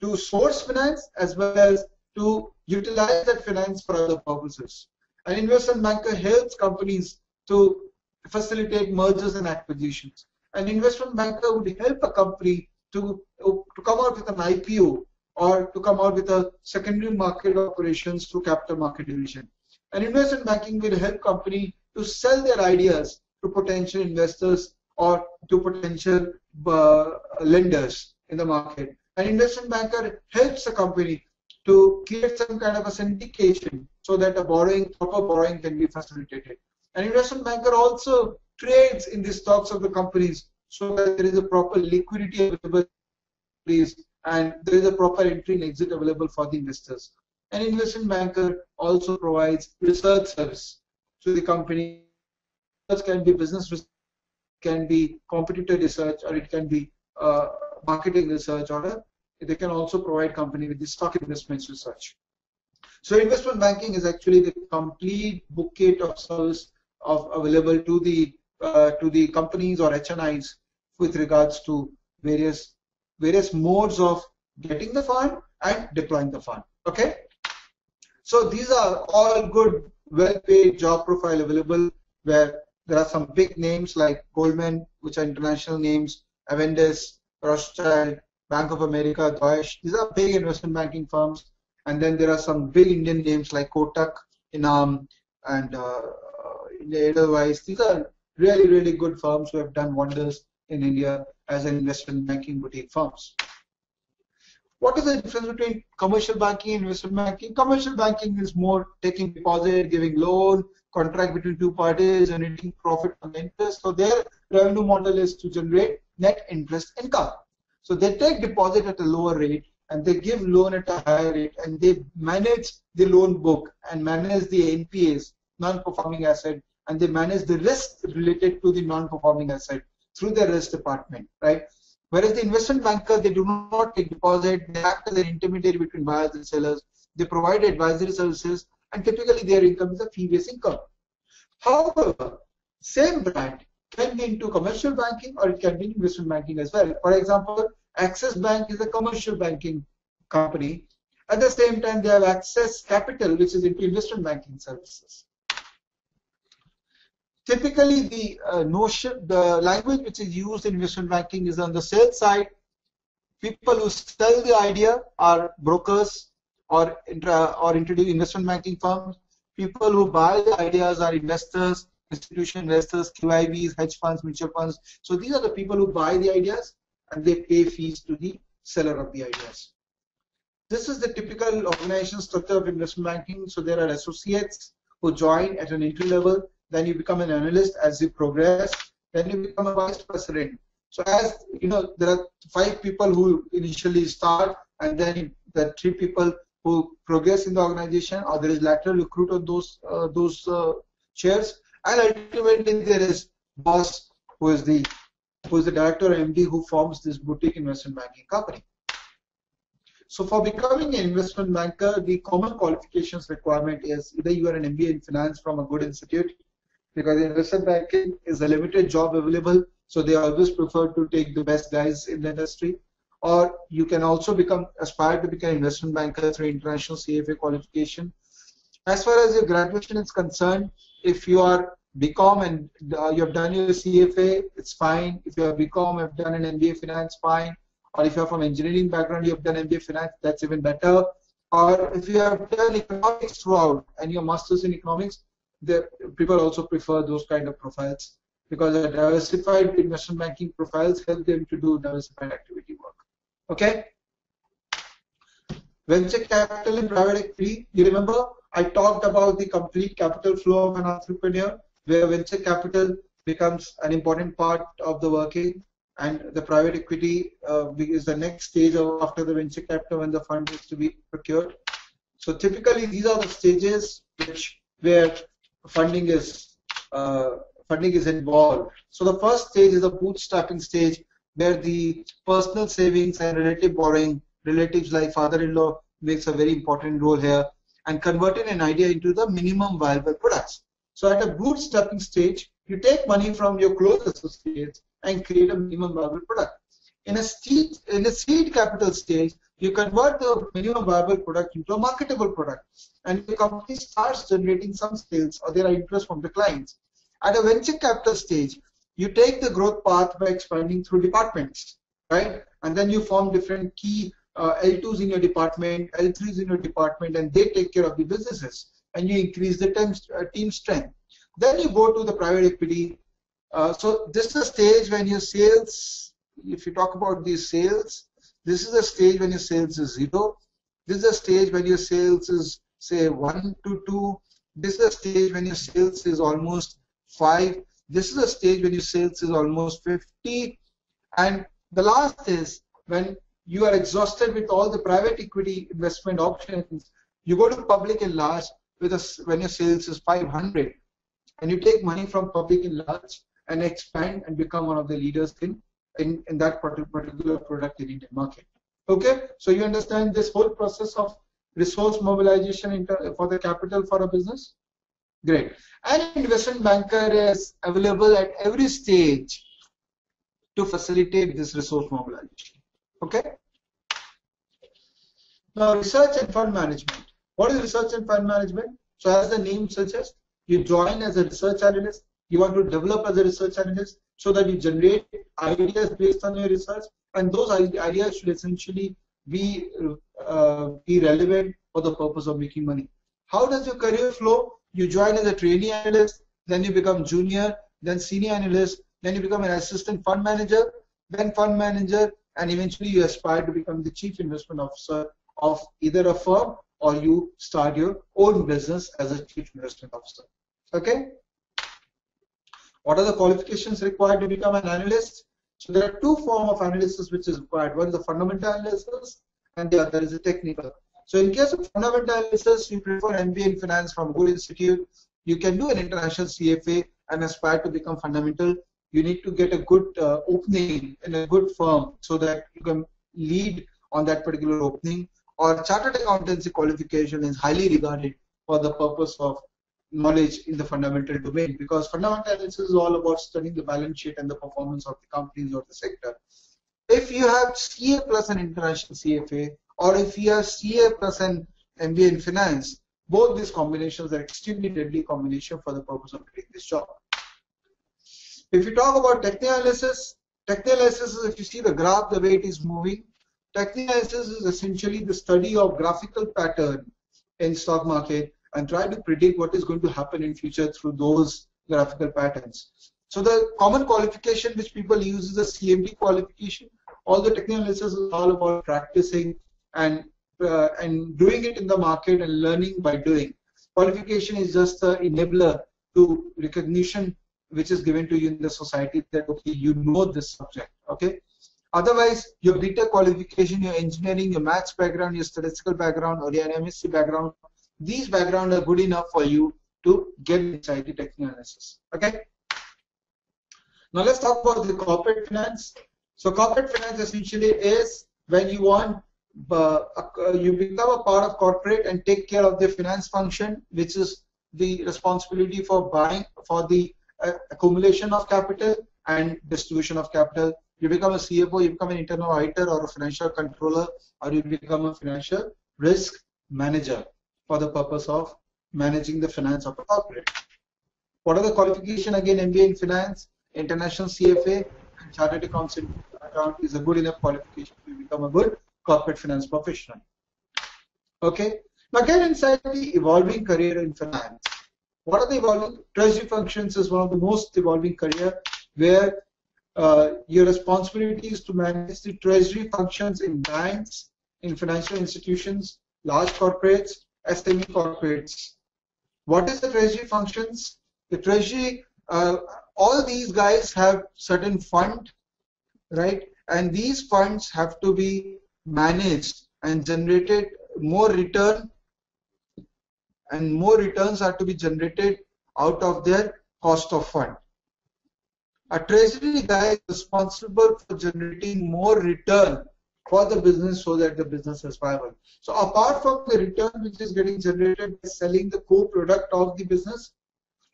to source finance as well as to utilize that finance for other purposes. An investment banker helps companies to facilitate mergers and acquisitions. An investment banker would help a company to, to come out with an I P O or to come out with a secondary market operations through capital market division. And investment banking will help company to sell their ideas to potential investors or to potential uh, lenders in the market. An investment banker helps a company to create some kind of a syndication so that a borrowing, proper borrowing can be facilitated. An investment banker also trades in the stocks of the companies so that there is a proper liquidity available and there is a proper entry and exit available for the investors. An investment banker also provides research service to the company. Research can be business research, can be competitor research, or it can be uh, marketing research, or they can also provide company with the stock investments research. So investment banking is actually the complete bouquet of service of available to the uh, to the companies or H N Is with regards to various various modes of getting the fund and deploying the fund. Okay, so these are all good, well-paid job profile available, where there are some big names like Goldman, which are international names, Avendus, Rothschild, Bank of America, Deutsche. These are big investment banking firms. And then there are some big Indian names like Kotak, Inam, and uh, Edelweiss. These are really, really good firms who have done wonders in India as an investment banking boutique firms. What is the difference between commercial banking and investment banking? Commercial banking is more taking deposit, giving loan, contract between two parties, and earning profit on interest. So their revenue model is to generate net interest income. So they take deposit at a lower rate, and they give loan at a higher rate, and they manage the loan book and manage the N P As, non-performing asset, and they manage the risk related to the non-performing asset through their risk department, right? Whereas the investment banker, they do not take deposit, they act as an intermediary between buyers and sellers, they provide advisory services, and typically their income is a fee-based income. However, same brand can be into commercial banking or it can be investment banking as well. For example, Axis Bank is a commercial banking company. At the same time, they have Axis Capital, which is into investment banking services. Typically, the uh, notion, the language which is used in investment banking is on the sales side. People who sell the idea are brokers or intra, or introduce investment banking firms. People who buy the ideas are investors, institutional investors, Q I Bs, hedge funds, mutual funds. So these are the people who buy the ideas, and they pay fees to the seller of the ideas. This is the typical organization structure of investment banking. So there are associates who join at an entry level, then you become an analyst as you progress, then you become a vice president. So as you know, there are five people who initially start, and then the three people who progress in the organization, or there is lateral recruit of those uh, those uh, shares, and ultimately there is boss, who is the who is the director or M D, who forms this boutique investment banking company. So for becoming an investment banker, the common qualifications requirement is either you are an M B A in finance from a good institute, because investment banking is a limited job available, so they always prefer to take the best guys in the industry. Or you can also become aspire to become an investment banker through international C F A qualification. As far as your graduation is concerned, if you are B Com and uh, you have done your C F A, it's fine. If you are B Com, you have done an M B A finance, fine. Or if you are from engineering background, you have done M B A finance, that's even better. Or if you have done economics throughout and your master's in economics, the people also prefer those kind of profiles, because a diversified investment banking profiles help them to do diversified activity work. Okay. Venture capital and private equity. You remember I talked about the complete capital flow of an entrepreneur, where venture capital becomes an important part of the working, and the private equity uh, is the next stage after the venture capital when the fund is to be procured. So typically these are the stages which where funding is uh, funding is involved. So the first stage is the bootstrapping stage, where the personal savings and relative borrowing, relatives like father-in-law makes a very important role here, and converting an idea into the minimum viable products. So at a bootstrapping stage, you take money from your close associates and create a minimum viable product. In a seed, in a seed capital stage, you convert the minimum viable product into a marketable product, and the company starts generating some sales or their interest from the clients. At a venture capital stage, you take the growth path by expanding through departments, right? And then you form different key uh, L twos in your department, L threes in your department, and they take care of the businesses, and you increase the team, uh, team strength. Then you go to the private equity. Uh, so this is a stage when your sales, if you talk about these sales, this is a stage when your sales is zero. This is a stage when your sales is, say, one to two. This is a stage when your sales is almost five. This is a stage when your sales is almost fifty. And the last is when you are exhausted with all the private equity investment options, you go to public and large with a, when your sales is five hundred. And you take money from public and large and expand and become one of the leaders in, in, in that particular product in Indian market. Okay, so you understand this whole process of resource mobilization for the capital for a business? Great. An investment banker is available at every stage to facilitate this resource mobilization. Okay. Now, research and fund management. What is research and fund management? So, as the name suggests, you join as a research analyst. You want to develop as a research analyst so that you generate ideas based on your research, and those ideas should essentially be uh, be relevant for the purpose of making money. How does your career flow? You join as a trainee analyst, then you become junior, then senior analyst, then you become an assistant fund manager, then fund manager, and eventually you aspire to become the chief investment officer of either a firm, or you start your own business as a chief investment officer. Okay? What are the qualifications required to become an analyst? So there are two forms of analysis which is required. One is the fundamental analysis, and the other is the technical. So in case of fundamental analysis, you prefer M B A in finance from a good institute. You can do an international C F A and aspire to become fundamental. You need to get a good uh, opening in a good firm so that you can lead on that particular opening. Or chartered accountancy qualification is highly regarded for the purpose of knowledge in the fundamental domain, because fundamental analysis is all about studying the balance sheet and the performance of the companies or the sector. If you have C A plus an international C F A, or if you have C A plus an M B A in finance, both these combinations are extremely deadly combination for the purpose of doing this job. If you talk about technical analysis, technical analysis is, if you see the graph, the way it is moving, technical analysis is essentially the study of graphical pattern in stock market and try to predict what is going to happen in future through those graphical patterns. So the common qualification which people use is the C M T qualification. Although technical analysis is all about practicing and uh, and doing it in the market and learning by doing. Qualification is just the enabler to recognition which is given to you in the society that okay, you know this subject. Okay, Otherwise, your B tech qualification, your engineering, your maths background, your statistical background, or your M S C background, these backgrounds are good enough for you to get inside the technical analysis. Okay. Now let's talk about the corporate finance. So corporate finance essentially is when you want uh, you become a part of corporate and take care of the finance function, which is the responsibility for buying, for the uh, accumulation of capital and distribution of capital. You become a C F O, you become an internal auditor or a financial controller, or you become a financial risk manager for the purpose of managing the finance of a corporate. What are the qualifications? Again, M B A in finance, international C F A, and chartered accountant is a good enough qualification to become a good corporate finance professional. Okay. Now get inside the evolving career in finance. What are the evolving? Treasury functions is one of the most evolving career, where uh, your responsibility is to manage the treasury functions in banks, in financial institutions, large corporates, S M E corporates. What is the treasury functions? The treasury, uh, all these guys have certain fund, right? And these funds have to be managed and generated more return, and more returns are to be generated out of their cost of fund. A treasury guy is responsible for generating more return for the business so that the business is viable. So apart from the return which is getting generated by selling the core product of the business,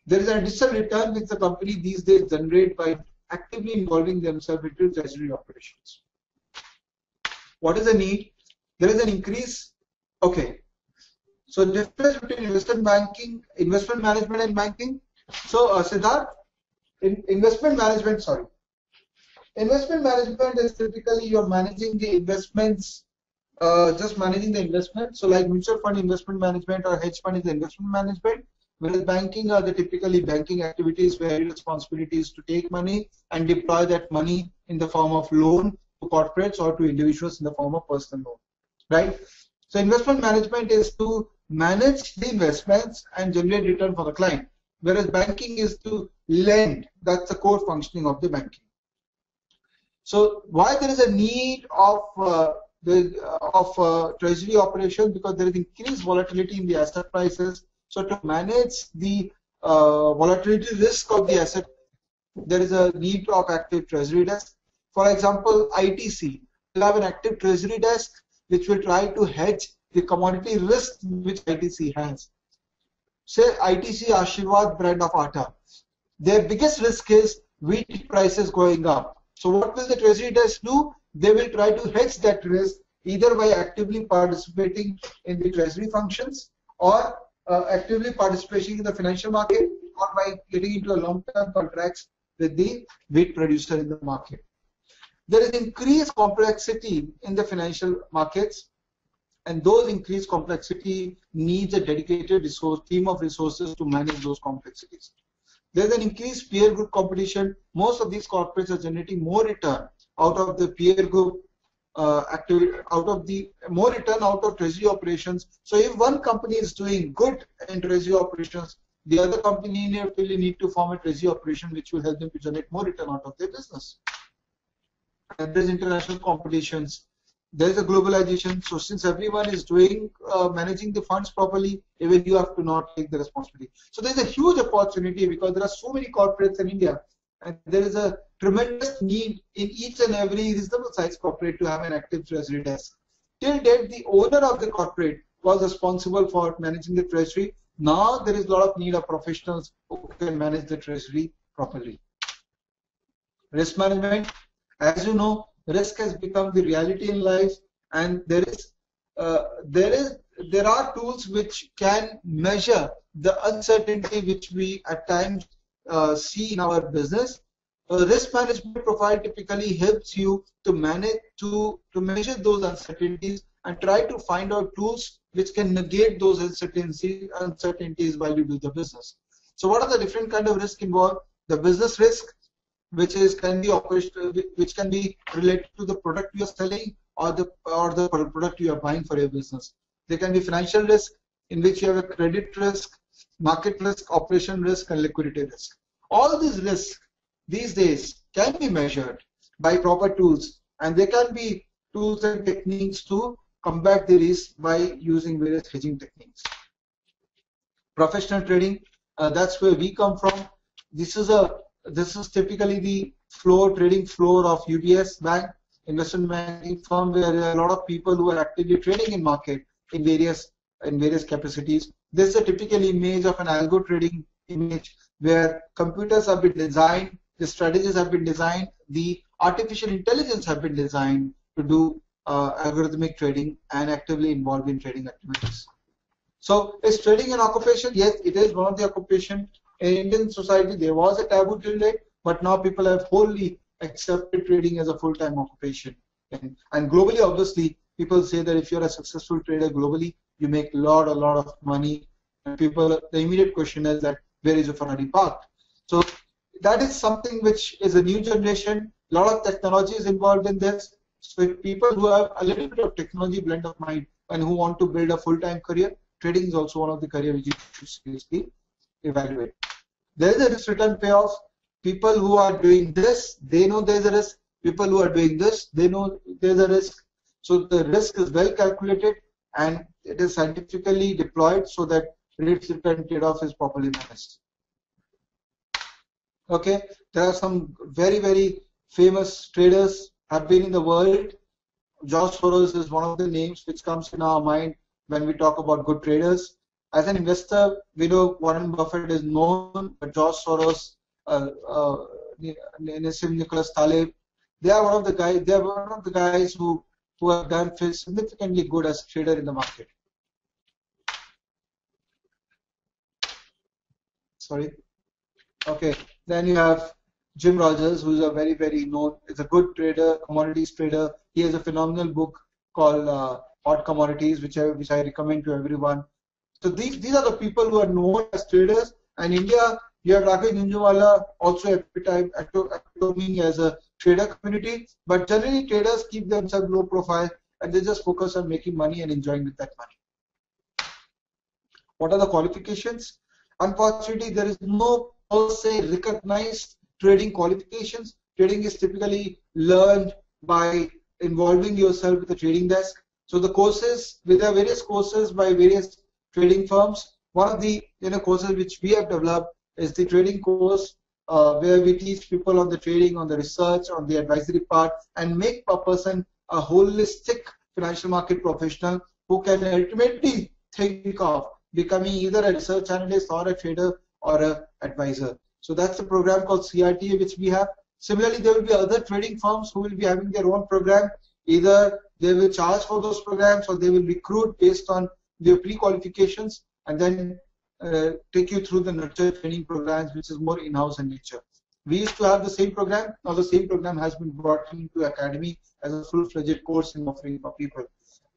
there is an additional return which the company these days generates by actively involving themselves into treasury operations. What is the need? There is an increase. Okay. So difference between investment banking, investment management and banking. So uh, Siddharth, in investment management, sorry. Investment management is typically you're managing the investments, uh, just managing the investment. So like mutual fund investment management or hedge fund is the investment management, whereas banking are the typically banking activities where your responsibility is to take money and deploy that money in the form of loan to corporates or to individuals in the form of personal loan, right? So investment management is to manage the investments and generate return for the client, whereas banking is to lend. That's the core functioning of the banking. So why there is a need of uh, the of uh, treasury operation? Because there is increased volatility in the asset prices. So to manage the uh, volatility risk of the asset, there is a need of active treasury desk. For example, I T C will have an active treasury desk which will try to hedge the commodity risk which I T C has. Say I T C Ashirvad brand of atta. Their biggest risk is wheat prices going up. So what will the treasury desk do? They will try to hedge that risk either by actively participating in the treasury functions or uh, actively participating in the financial market, or by getting into a long-term contracts with the wheat producer in the market. There is increased complexity in the financial markets, and those increased complexity needs a dedicated resource, team of resources to manage those complexities. There's an increased peer group competition. Most of these corporates are generating more return out of the peer group uh, activity, out of the more return out of treasury operations. So if one company is doing good in treasury operations, the other company really need to form a treasury operation which will help them to generate more return out of their business. And there's international competitions. There's a globalization. So since everyone is doing uh, managing the funds properly, even you have to not take the responsibility. So there's a huge opportunity because there are so many corporates in India, and there is a tremendous need in each and every reasonable size corporate to have an active treasury desk. Till date, the owner of the corporate was responsible for managing the treasury. Now there is a lot of need of professionals who can manage the treasury properly. Risk management. As you know, risk has become the reality in life, and there is, uh, there is, there are tools which can measure the uncertainty which we at times uh, see in our business. Uh, risk management profile typically helps you to manage to to measure those uncertainties and try to find out tools which can negate those uncertainties uncertainties while you do the business. So, what are the different kind of risk involved? The business risk, which is can be operational, which can be related to the product you are selling or the or the product you are buying for your business. There can be financial risk, in which you have a credit risk, market risk, operation risk, and liquidity risk. All these risks these days can be measured by proper tools And there can be tools and techniques to combat the risk by using various hedging techniques. Professional trading, uh, that's where we come from. This is a this is typically the floor trading floor of U B S Bank, investment banking firm, where there are a lot of people who are actively trading in market in various in various capacities. This is a typical image of an algo trading image where computers have been designed, the strategies have been designed, the artificial intelligence have been designed to do uh, algorithmic trading and actively involved in trading activities. So is trading an occupation? Yes, it is one of the occupations. In Indian society, there was a taboo till date, but now people have wholly accepted trading as a full-time occupation. And, and globally, obviously, people say that if you're a successful trader globally, you make a lot, a lot of money. And people, the immediate question is that where is your Ferrari parked? So that is something which is a new generation. A lot of technology is involved in this. So if people who have a little bit of technology blend of mind and who want to build a full-time career, trading is also one of the career which you should seriously evaluate. There is a risk return payoff. People who are doing this, they know there is a risk. People who are doing this, they know there is a risk. So the risk is well calculated and it is scientifically deployed so that risk return trade-off is properly managed. Okay, there are some very, very famous traders have been in the world. George Soros is one of the names which comes in our mind when we talk about good traders. As an investor, we know Warren Buffett is known, but George Soros, uh, uh, Nicholas Taleb, they are one of the guys. They are one of the guys who who have done significantly good as a trader in the market. Sorry. Okay. Then you have Jim Rogers, who is a very, very known, is a good trader, commodities trader. He has a phenomenal book called uh, Odd Commodities, which I, which I recommend to everyone. So these, these are the people who are known as traders. And in India, you have Rakesh Jhunjhunwala also epitomeing as a trader community. But generally, traders keep themselves low profile and they just focus on making money and enjoying with that money. What are the qualifications? Unfortunately, there is no per se recognized trading qualifications. Trading is typically learned by involving yourself with the trading desk. So the courses, there are various courses by various trading firms. One of the you know, courses which we have developed is the trading course, uh, where we teach people on the trading, on the research, on the advisory part, and make a person a holistic financial market professional who can ultimately think of becoming either a research analyst or a trader or an advisor. So that's the program called C R T A which we have. Similarly, there will be other trading firms who will be having their own program. Either they will charge for those programs or they will recruit based on their pre-qualifications and then uh, take you through the nurture training programs, which is more in-house in nature. We used to have the same program. Now the same program has been brought into academy as a full-fledged course in offering for people.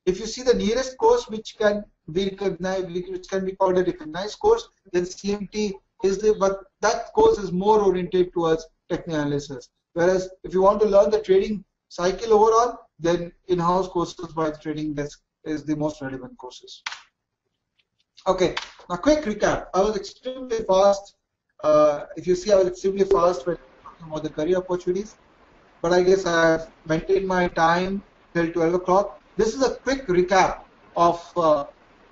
If you see the nearest course which can be recognized, which can be called a recognized course, then C M T is there, but that course is more oriented towards technical analysis. Whereas if you want to learn the trading cycle overall, then in-house courses by the trading desk is the most relevant courses. Okay, now quick recap. I was extremely fast. Uh, if you see, I was extremely fast when talking about the career opportunities, but I guess I have maintained my time till twelve o'clock. This is a quick recap of uh,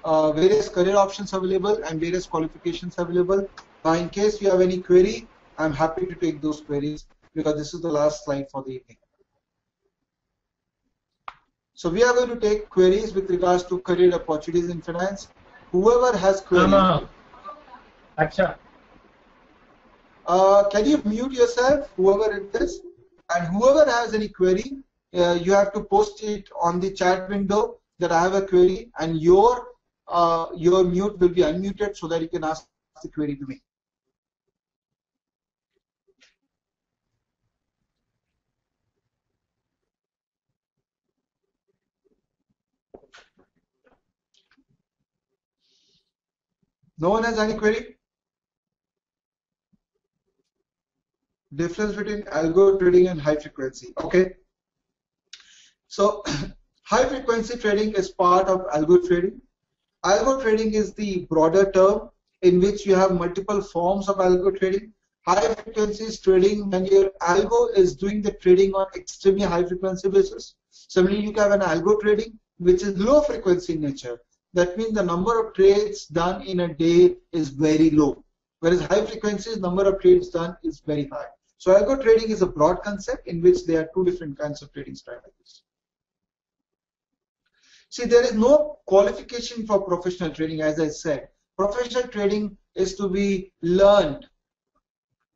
uh, various career options available and various qualifications available. Now, in case you have any query, I'm happy to take those queries because this is the last slide for the evening. So we are going to take queries with regards to career opportunities in finance. Whoever has queries. Um, uh, uh, can you mute yourself, whoever it is? And whoever has any query, uh, you have to post it on the chat window that I have a query, and your, uh, your mute will be unmuted so that you can ask the query to me. No one has any query? Difference between algo trading and high frequency. Okay. So, high frequency trading is part of algo trading. Algo trading is the broader term in which you have multiple forms of algo trading. high frequencies trading when your algo is doing the trading on extremely high frequency basis. Suddenly you have an algo trading which is low frequency in nature. That means the number of trades done in a day is very low. Whereas high frequencies, number of trades done is very high. So algo trading is a broad concept in which there are two different kinds of trading strategies. See, there is no qualification for professional trading, as I said. Professional trading is to be learned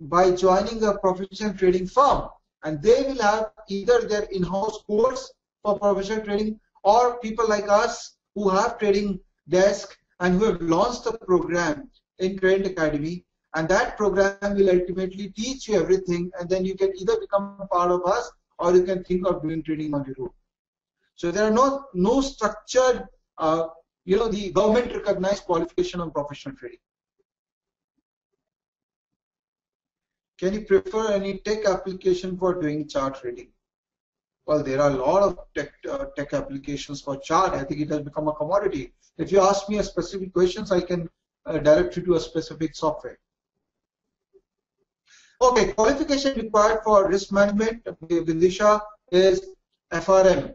by joining a professional trading firm, and they will have either their in-house course for professional trading or people like us who have trading desk and who have launched a program in Trend Academy, and that program will ultimately teach you everything, and then you can either become a part of us or you can think of doing trading on your own. So there are no, no structured, uh, you know, the government recognized qualification on professional trading. Can you prefer any tech application for doing chart trading? Well, there are a lot of tech, uh, tech applications for chart. I think it has become a commodity. If you ask me a specific questions, I can uh, direct you to a specific software. Okay, qualification required for risk management, Vindisha, is F R M,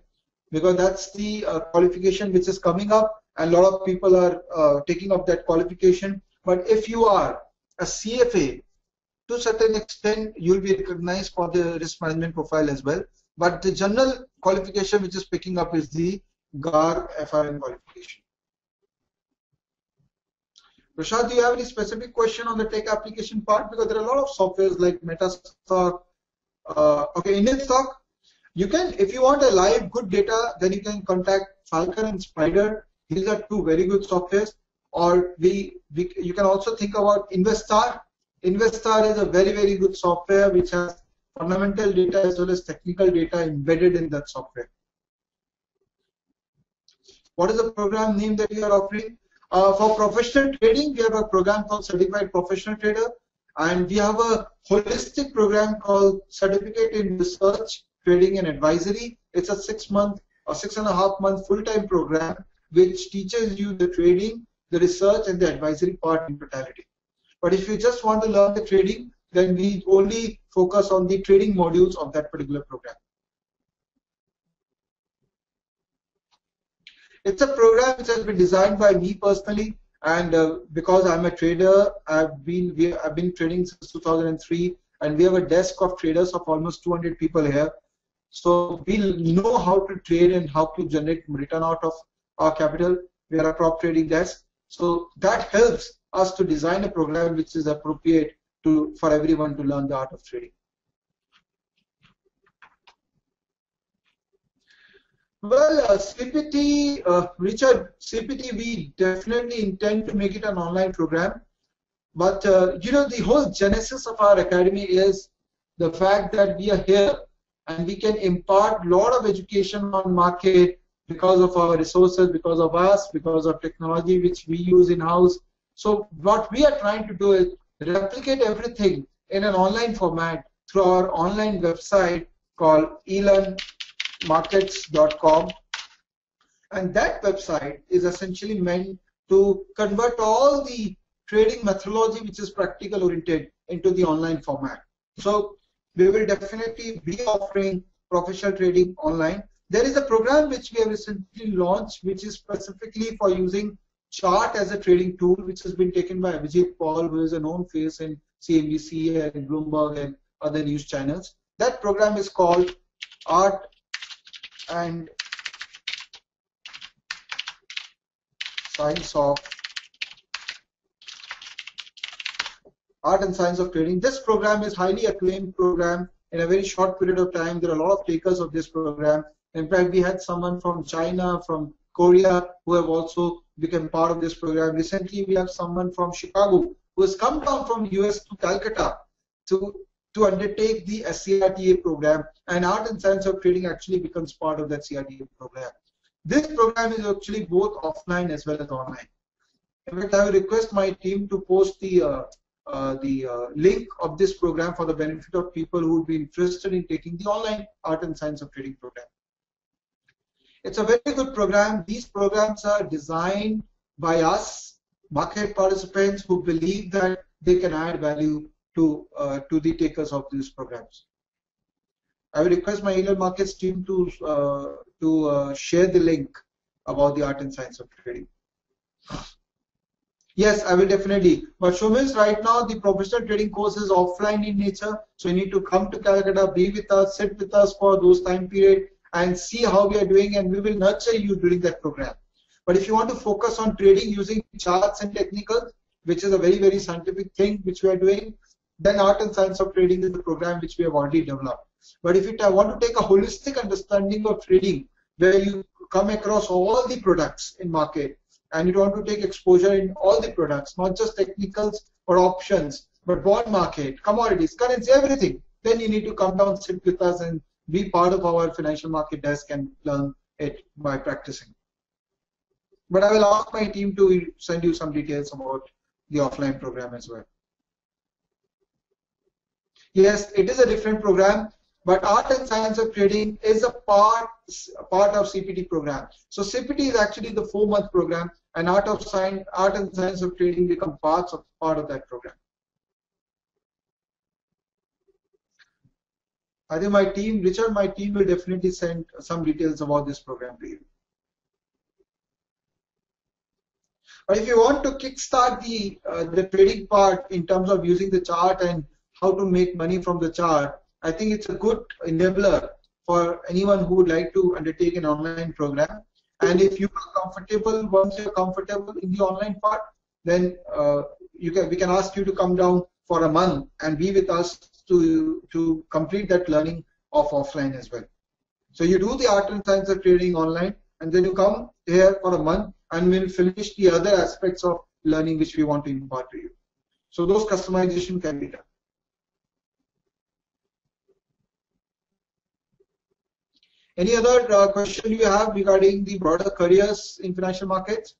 because that's the uh, qualification which is coming up, and a lot of people are uh, taking up that qualification. But if you are a C F A, to a certain extent, you'll be recognized for the risk management profile as well. But the general qualification which is picking up is the G A R F R M qualification. Prashad, do you have any specific question on the tech application part? Because there are a lot of softwares like MetaStock, uh, okay, Indian Stock. You can, if you want a live good data, then you can contact Falcon and Spider. These are two very good softwares. Or we, we you can also think about Investar. Investar is a very, very good software which has fundamental data as well as technical data embedded in that software. What is the program name that you are offering? Uh, for professional trading, we have a program called Certified Professional Trader, and we have a holistic program called Certificate in Research, Trading and Advisory. It's a six-month or six and a half month full-time program which teaches you the trading, the research, and the advisory part in totality. But if you just want to learn the trading, then we only focus on the trading modules of that particular program. It's a program which has been designed by me personally, and uh, because I'm a trader, I've been we, I've been trading since two thousand three, and we have a desk of traders of almost two hundred people here. So we know how to trade and how to generate return out of our capital. We are a prop trading desk, so that helps us to design a program which is appropriate To, for everyone to learn the art of trading. Well, uh, C P T, uh, Richard, C P T, we definitely intend to make it an online program. But, uh, you know, the whole genesis of our academy is the fact that we are here and we can impart a lot of education on market because of our resources, because of us, because of technology which we use in-house. So what we are trying to do is replicate everything in an online format through our online website called e learn markets dot com, and that website is essentially meant to convert all the trading methodology which is practical oriented into the online format. So we will definitely be offering professional trading online. There is a program which we have recently launched which is specifically for using chart as a trading tool, which has been taken by Avijit Paul, who is a known face in C N B C and Bloomberg and other news channels. That program is called Art and Science of Art and Science of Trading. This program is highly acclaimed program. In a very short period of time, there are a lot of takers of this program. In fact, we had someone from China, from Korea, who have also become part of this program. Recently, we have someone from Chicago who has come down from U S to Calcutta to, to undertake the C R T A program, and Art and Science of Trading actually becomes part of that C R T A program. This program is actually both offline as well as online. In fact, I will request my team to post the, uh, uh, the uh, link of this program for the benefit of people who would be interested in taking the online Art and Science of Trading program. It's a very good program. These programs are designed by us, market participants who believe that they can add value to uh, to the takers of these programs. I will request my email markets team to uh, to uh, share the link about the art and science of trading. Yes, I will definitely. But Somesh, right now the professional trading course is offline in nature, so you need to come to Calcutta, be with us, sit with us for those time period, and see how we are doing, and we will nurture you during that program. But if you want to focus on trading using charts and technicals, which is a very, very scientific thing which we are doing, then Art and Science of Trading is the program which we have already developed. But if you want to take a holistic understanding of trading, where you come across all the products in market, and you want to take exposure in all the products, not just technicals or options, but bond market, commodities, currency, everything, then you need to come down, sit with us, and be part of our financial market desk and learn it by practicing. But I will ask my team to send you some details about the offline program as well. Yes, it is a different program, but Art and Science of Trading is a part, part of C P T program. So C P T is actually the four-month program, and Art of Science, Art and Science of Trading become parts of part of that program. I think my team, Richard, my team will definitely send some details about this program to you. But if you want to kickstart the uh, the trading part in terms of using the chart and how to make money from the chart, I think it's a good enabler for anyone who would like to undertake an online program. And if you are comfortable, once you're comfortable in the online part, then uh, you can, we can ask you to come down for a month and be with us to to complete that learning of offline as well. So you do the Art and Science of Trading online, and then you come here for a month, and we'll finish the other aspects of learning which we want to impart to you. So those customization can be done. Any other uh, question you have regarding the broader careers in financial markets?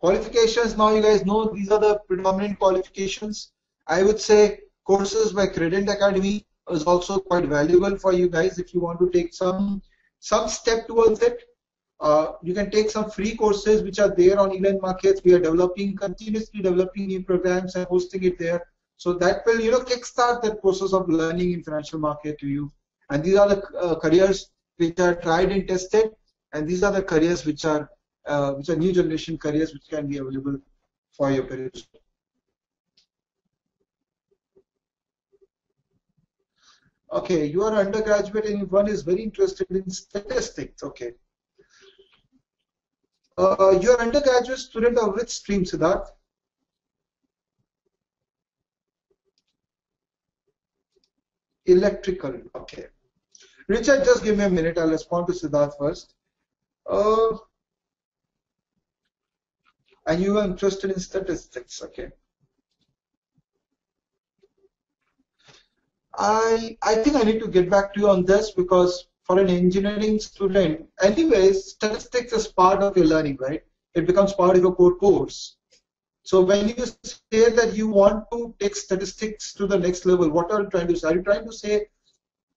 Qualifications, now you guys know these are the predominant qualifications. I would say courses by Credent Academy is also quite valuable for you guys if you want to take some some step towards it. Uh, you can take some free courses which are there on eLearn Markets. We are developing, continuously developing new programs and hosting it there. So that will, you know, kickstart that process of learning in financial market to you. And these are the uh, careers which are tried and tested, and these are the careers which are uh, which are new generation careers which can be available for your careers. Okay, you are an undergraduate and one is very interested in statistics. Okay. Uh, you are an undergraduate student of which stream, Siddharth? Electrical. Okay. Richard, just give me a minute. I'll respond to Siddharth first. Uh, and you are interested in statistics. Okay. I, I think I need to get back to you on this, because for an engineering student, anyways, statistics is part of your learning, right? It becomes part of your core course. So when you say that you want to take statistics to the next level, what are you trying to say? Are you trying to say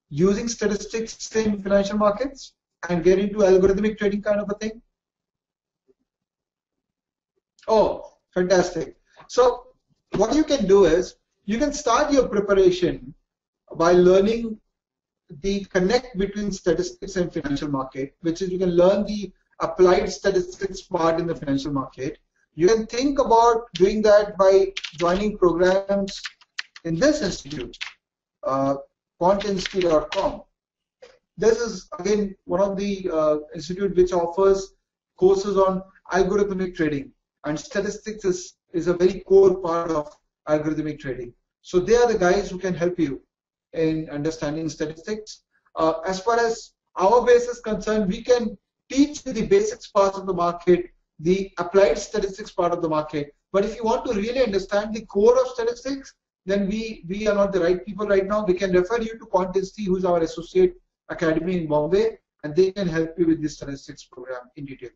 using statistics in financial markets and get into algorithmic trading kind of a thing? Oh, fantastic. So what you can do is you can start your preparation by learning the connect between statistics and financial market, which is you can learn the applied statistics part in the financial market. You can think about doing that by joining programs in this institute, uh, quant insti dot com. This is again one of the uh, institute which offers courses on algorithmic trading, and statistics is, is a very core part of algorithmic trading. So they are the guys who can help you in understanding statistics. Uh, as far as our base is concerned, we can teach the basics part of the market, the applied statistics part of the market. But if you want to really understand the core of statistics, then we, we are not the right people right now. We can refer you to Quantinsty, who's our associate academy in Bombay, and they can help you with the statistics program in detail.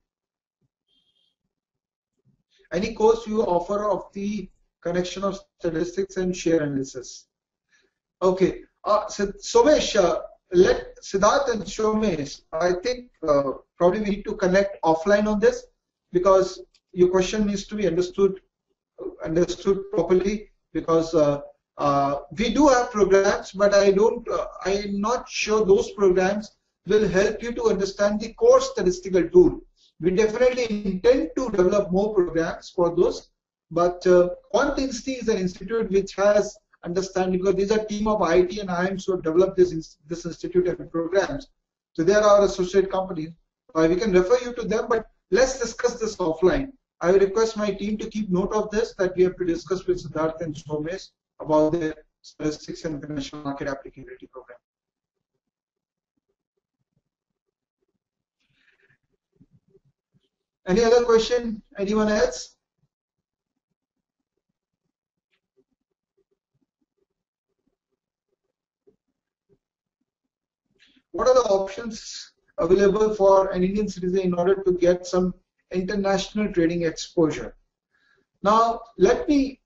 Any course you offer of the connection of statistics and share analysis. Okay, uh, so Somesh, uh, let Siddharth and Somesh, I think uh, probably we need to connect offline on this, because your question needs to be understood understood properly, because uh, Uh, we do have programs, but I don't. Uh, I'm not sure those programs will help you to understand the core statistical tool. We definitely intend to develop more programs for those. But uh, one thing is an institute which has understanding, because these are team of I T and I I Ms who develop this this institute and programs. So they are our associate companies. Uh, we can refer you to them, but let's discuss this offline. I will request my team to keep note of this, that we have to discuss with Siddharth and Somesh about the statistics and financial market applicability program. Any other question? Anyone else? What are the options available for an Indian citizen in order to get some international trading exposure? Now, let me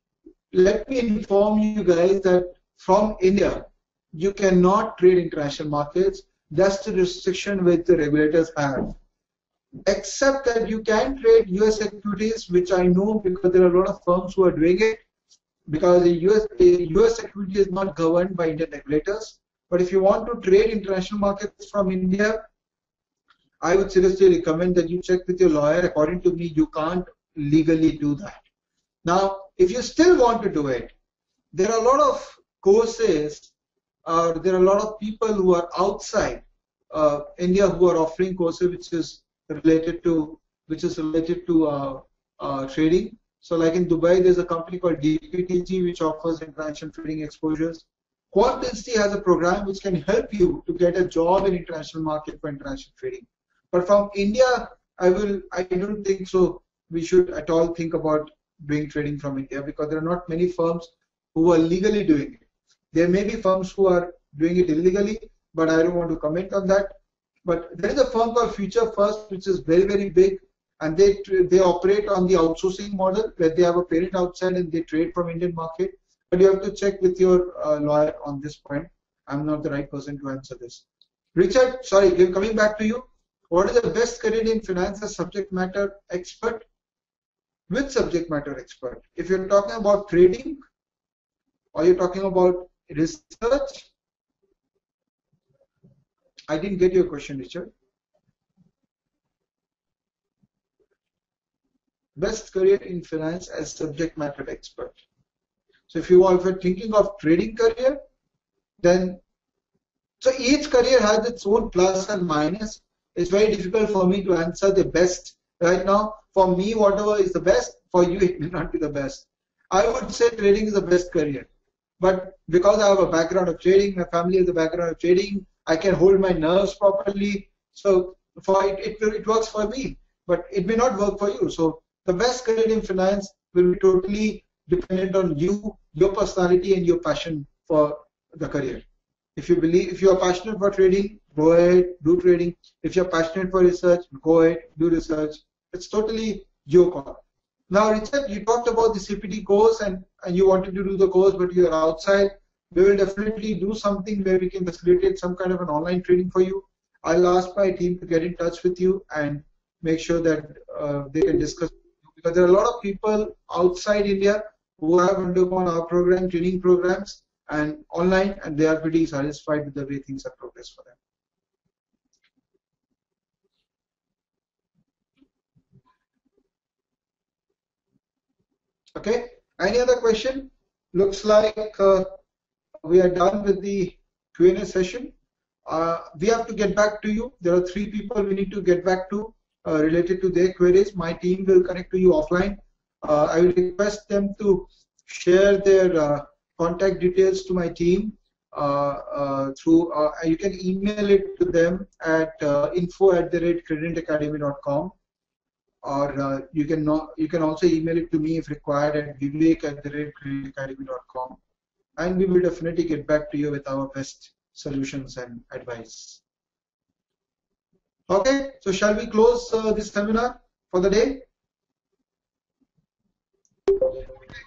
let me inform you guys that from India, you cannot trade international markets. That's the restriction which the regulators have. Except that you can trade U S equities, which I know because there are a lot of firms who are doing it, because the U S equity is not governed by Indian regulators. But if you want to trade international markets from India, I would seriously recommend that you check with your lawyer. According to me, you can't legally do that. Now, if you still want to do it, there are a lot of courses, or uh, there are a lot of people who are outside uh, India who are offering courses which is related to which is related to uh, uh, trading. So, like in Dubai, there's a company called D P T G which offers international trading exposures. Quant Institute has a program which can help you to get a job in international market for international trading. But from India, I will. I don't think so. We should at all think about doing trading from India, because there are not many firms who are legally doing it. There may be firms who are doing it illegally, but I don't want to comment on that. But there is a firm called Future First, which is very very big, and they they operate on the outsourcing model, where they have a parent outside and they trade from Indian market. But you have to check with your uh, lawyer on this point. I'm not the right person to answer this. Richard, sorry, we're coming back to you. What is the best career in finance as subject matter expert? Which subject matter expert? If you're talking about trading, or you're talking about research? I didn't get your question, Richard. Best career in finance as subject matter expert. So if you are thinking of trading career, then so each career has its own plus and minus. It's very difficult for me to answer the best right now. For me, whatever is the best, for you it may not be the best. I would say trading is the best career, but because I have a background of trading, my family has a background of trading, I can hold my nerves properly. So for it, it, it works for me, but it may not work for you. So the best career in finance will be totally dependent on you, your personality, and your passion for the career. If you believe, if you are passionate for trading, go ahead, do trading. If you are passionate for research, go ahead, do research. It's totally your call. Now, Richard, you talked about the C P T course, and, and you wanted to do the course, but you are outside. We will definitely do something where we can facilitate some kind of an online training for you. I'll ask my team to get in touch with you and make sure that uh, they can discuss, because there are a lot of people outside India who have undergone our program, training programs, and online, and they are pretty satisfied with the way things have progressed for them. Okay, any other question? Looks like uh, we are done with the Q and A session. Uh, we have to get back to you. There are three people we need to get back to uh, related to their queries. My team will connect to you offline. Uh, I will request them to share their uh, contact details to my team uh, uh, through. Uh, you can email it to them at uh, info at the rate credent academy dot com, or uh, you can not, you can also email it to me if required at vivek at the rate credent academy dot com, and we will definitely get back to you with our best solutions and advice. Okay, so shall we close uh, this seminar for the day?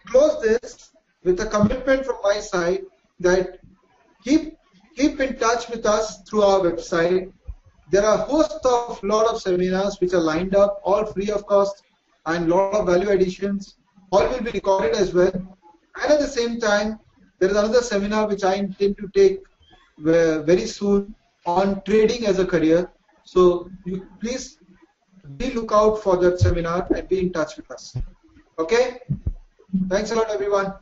Close this with a commitment from my side that keep keep in touch with us through our website. There are a host of lot of seminars which are lined up, all free of cost, and lot of value additions. All will be recorded as well. And at the same time, There is another seminar which I intend to take very soon on trading as a career. So you please be look out for that seminar and be in touch with us. Okay? Thanks a lot, everyone.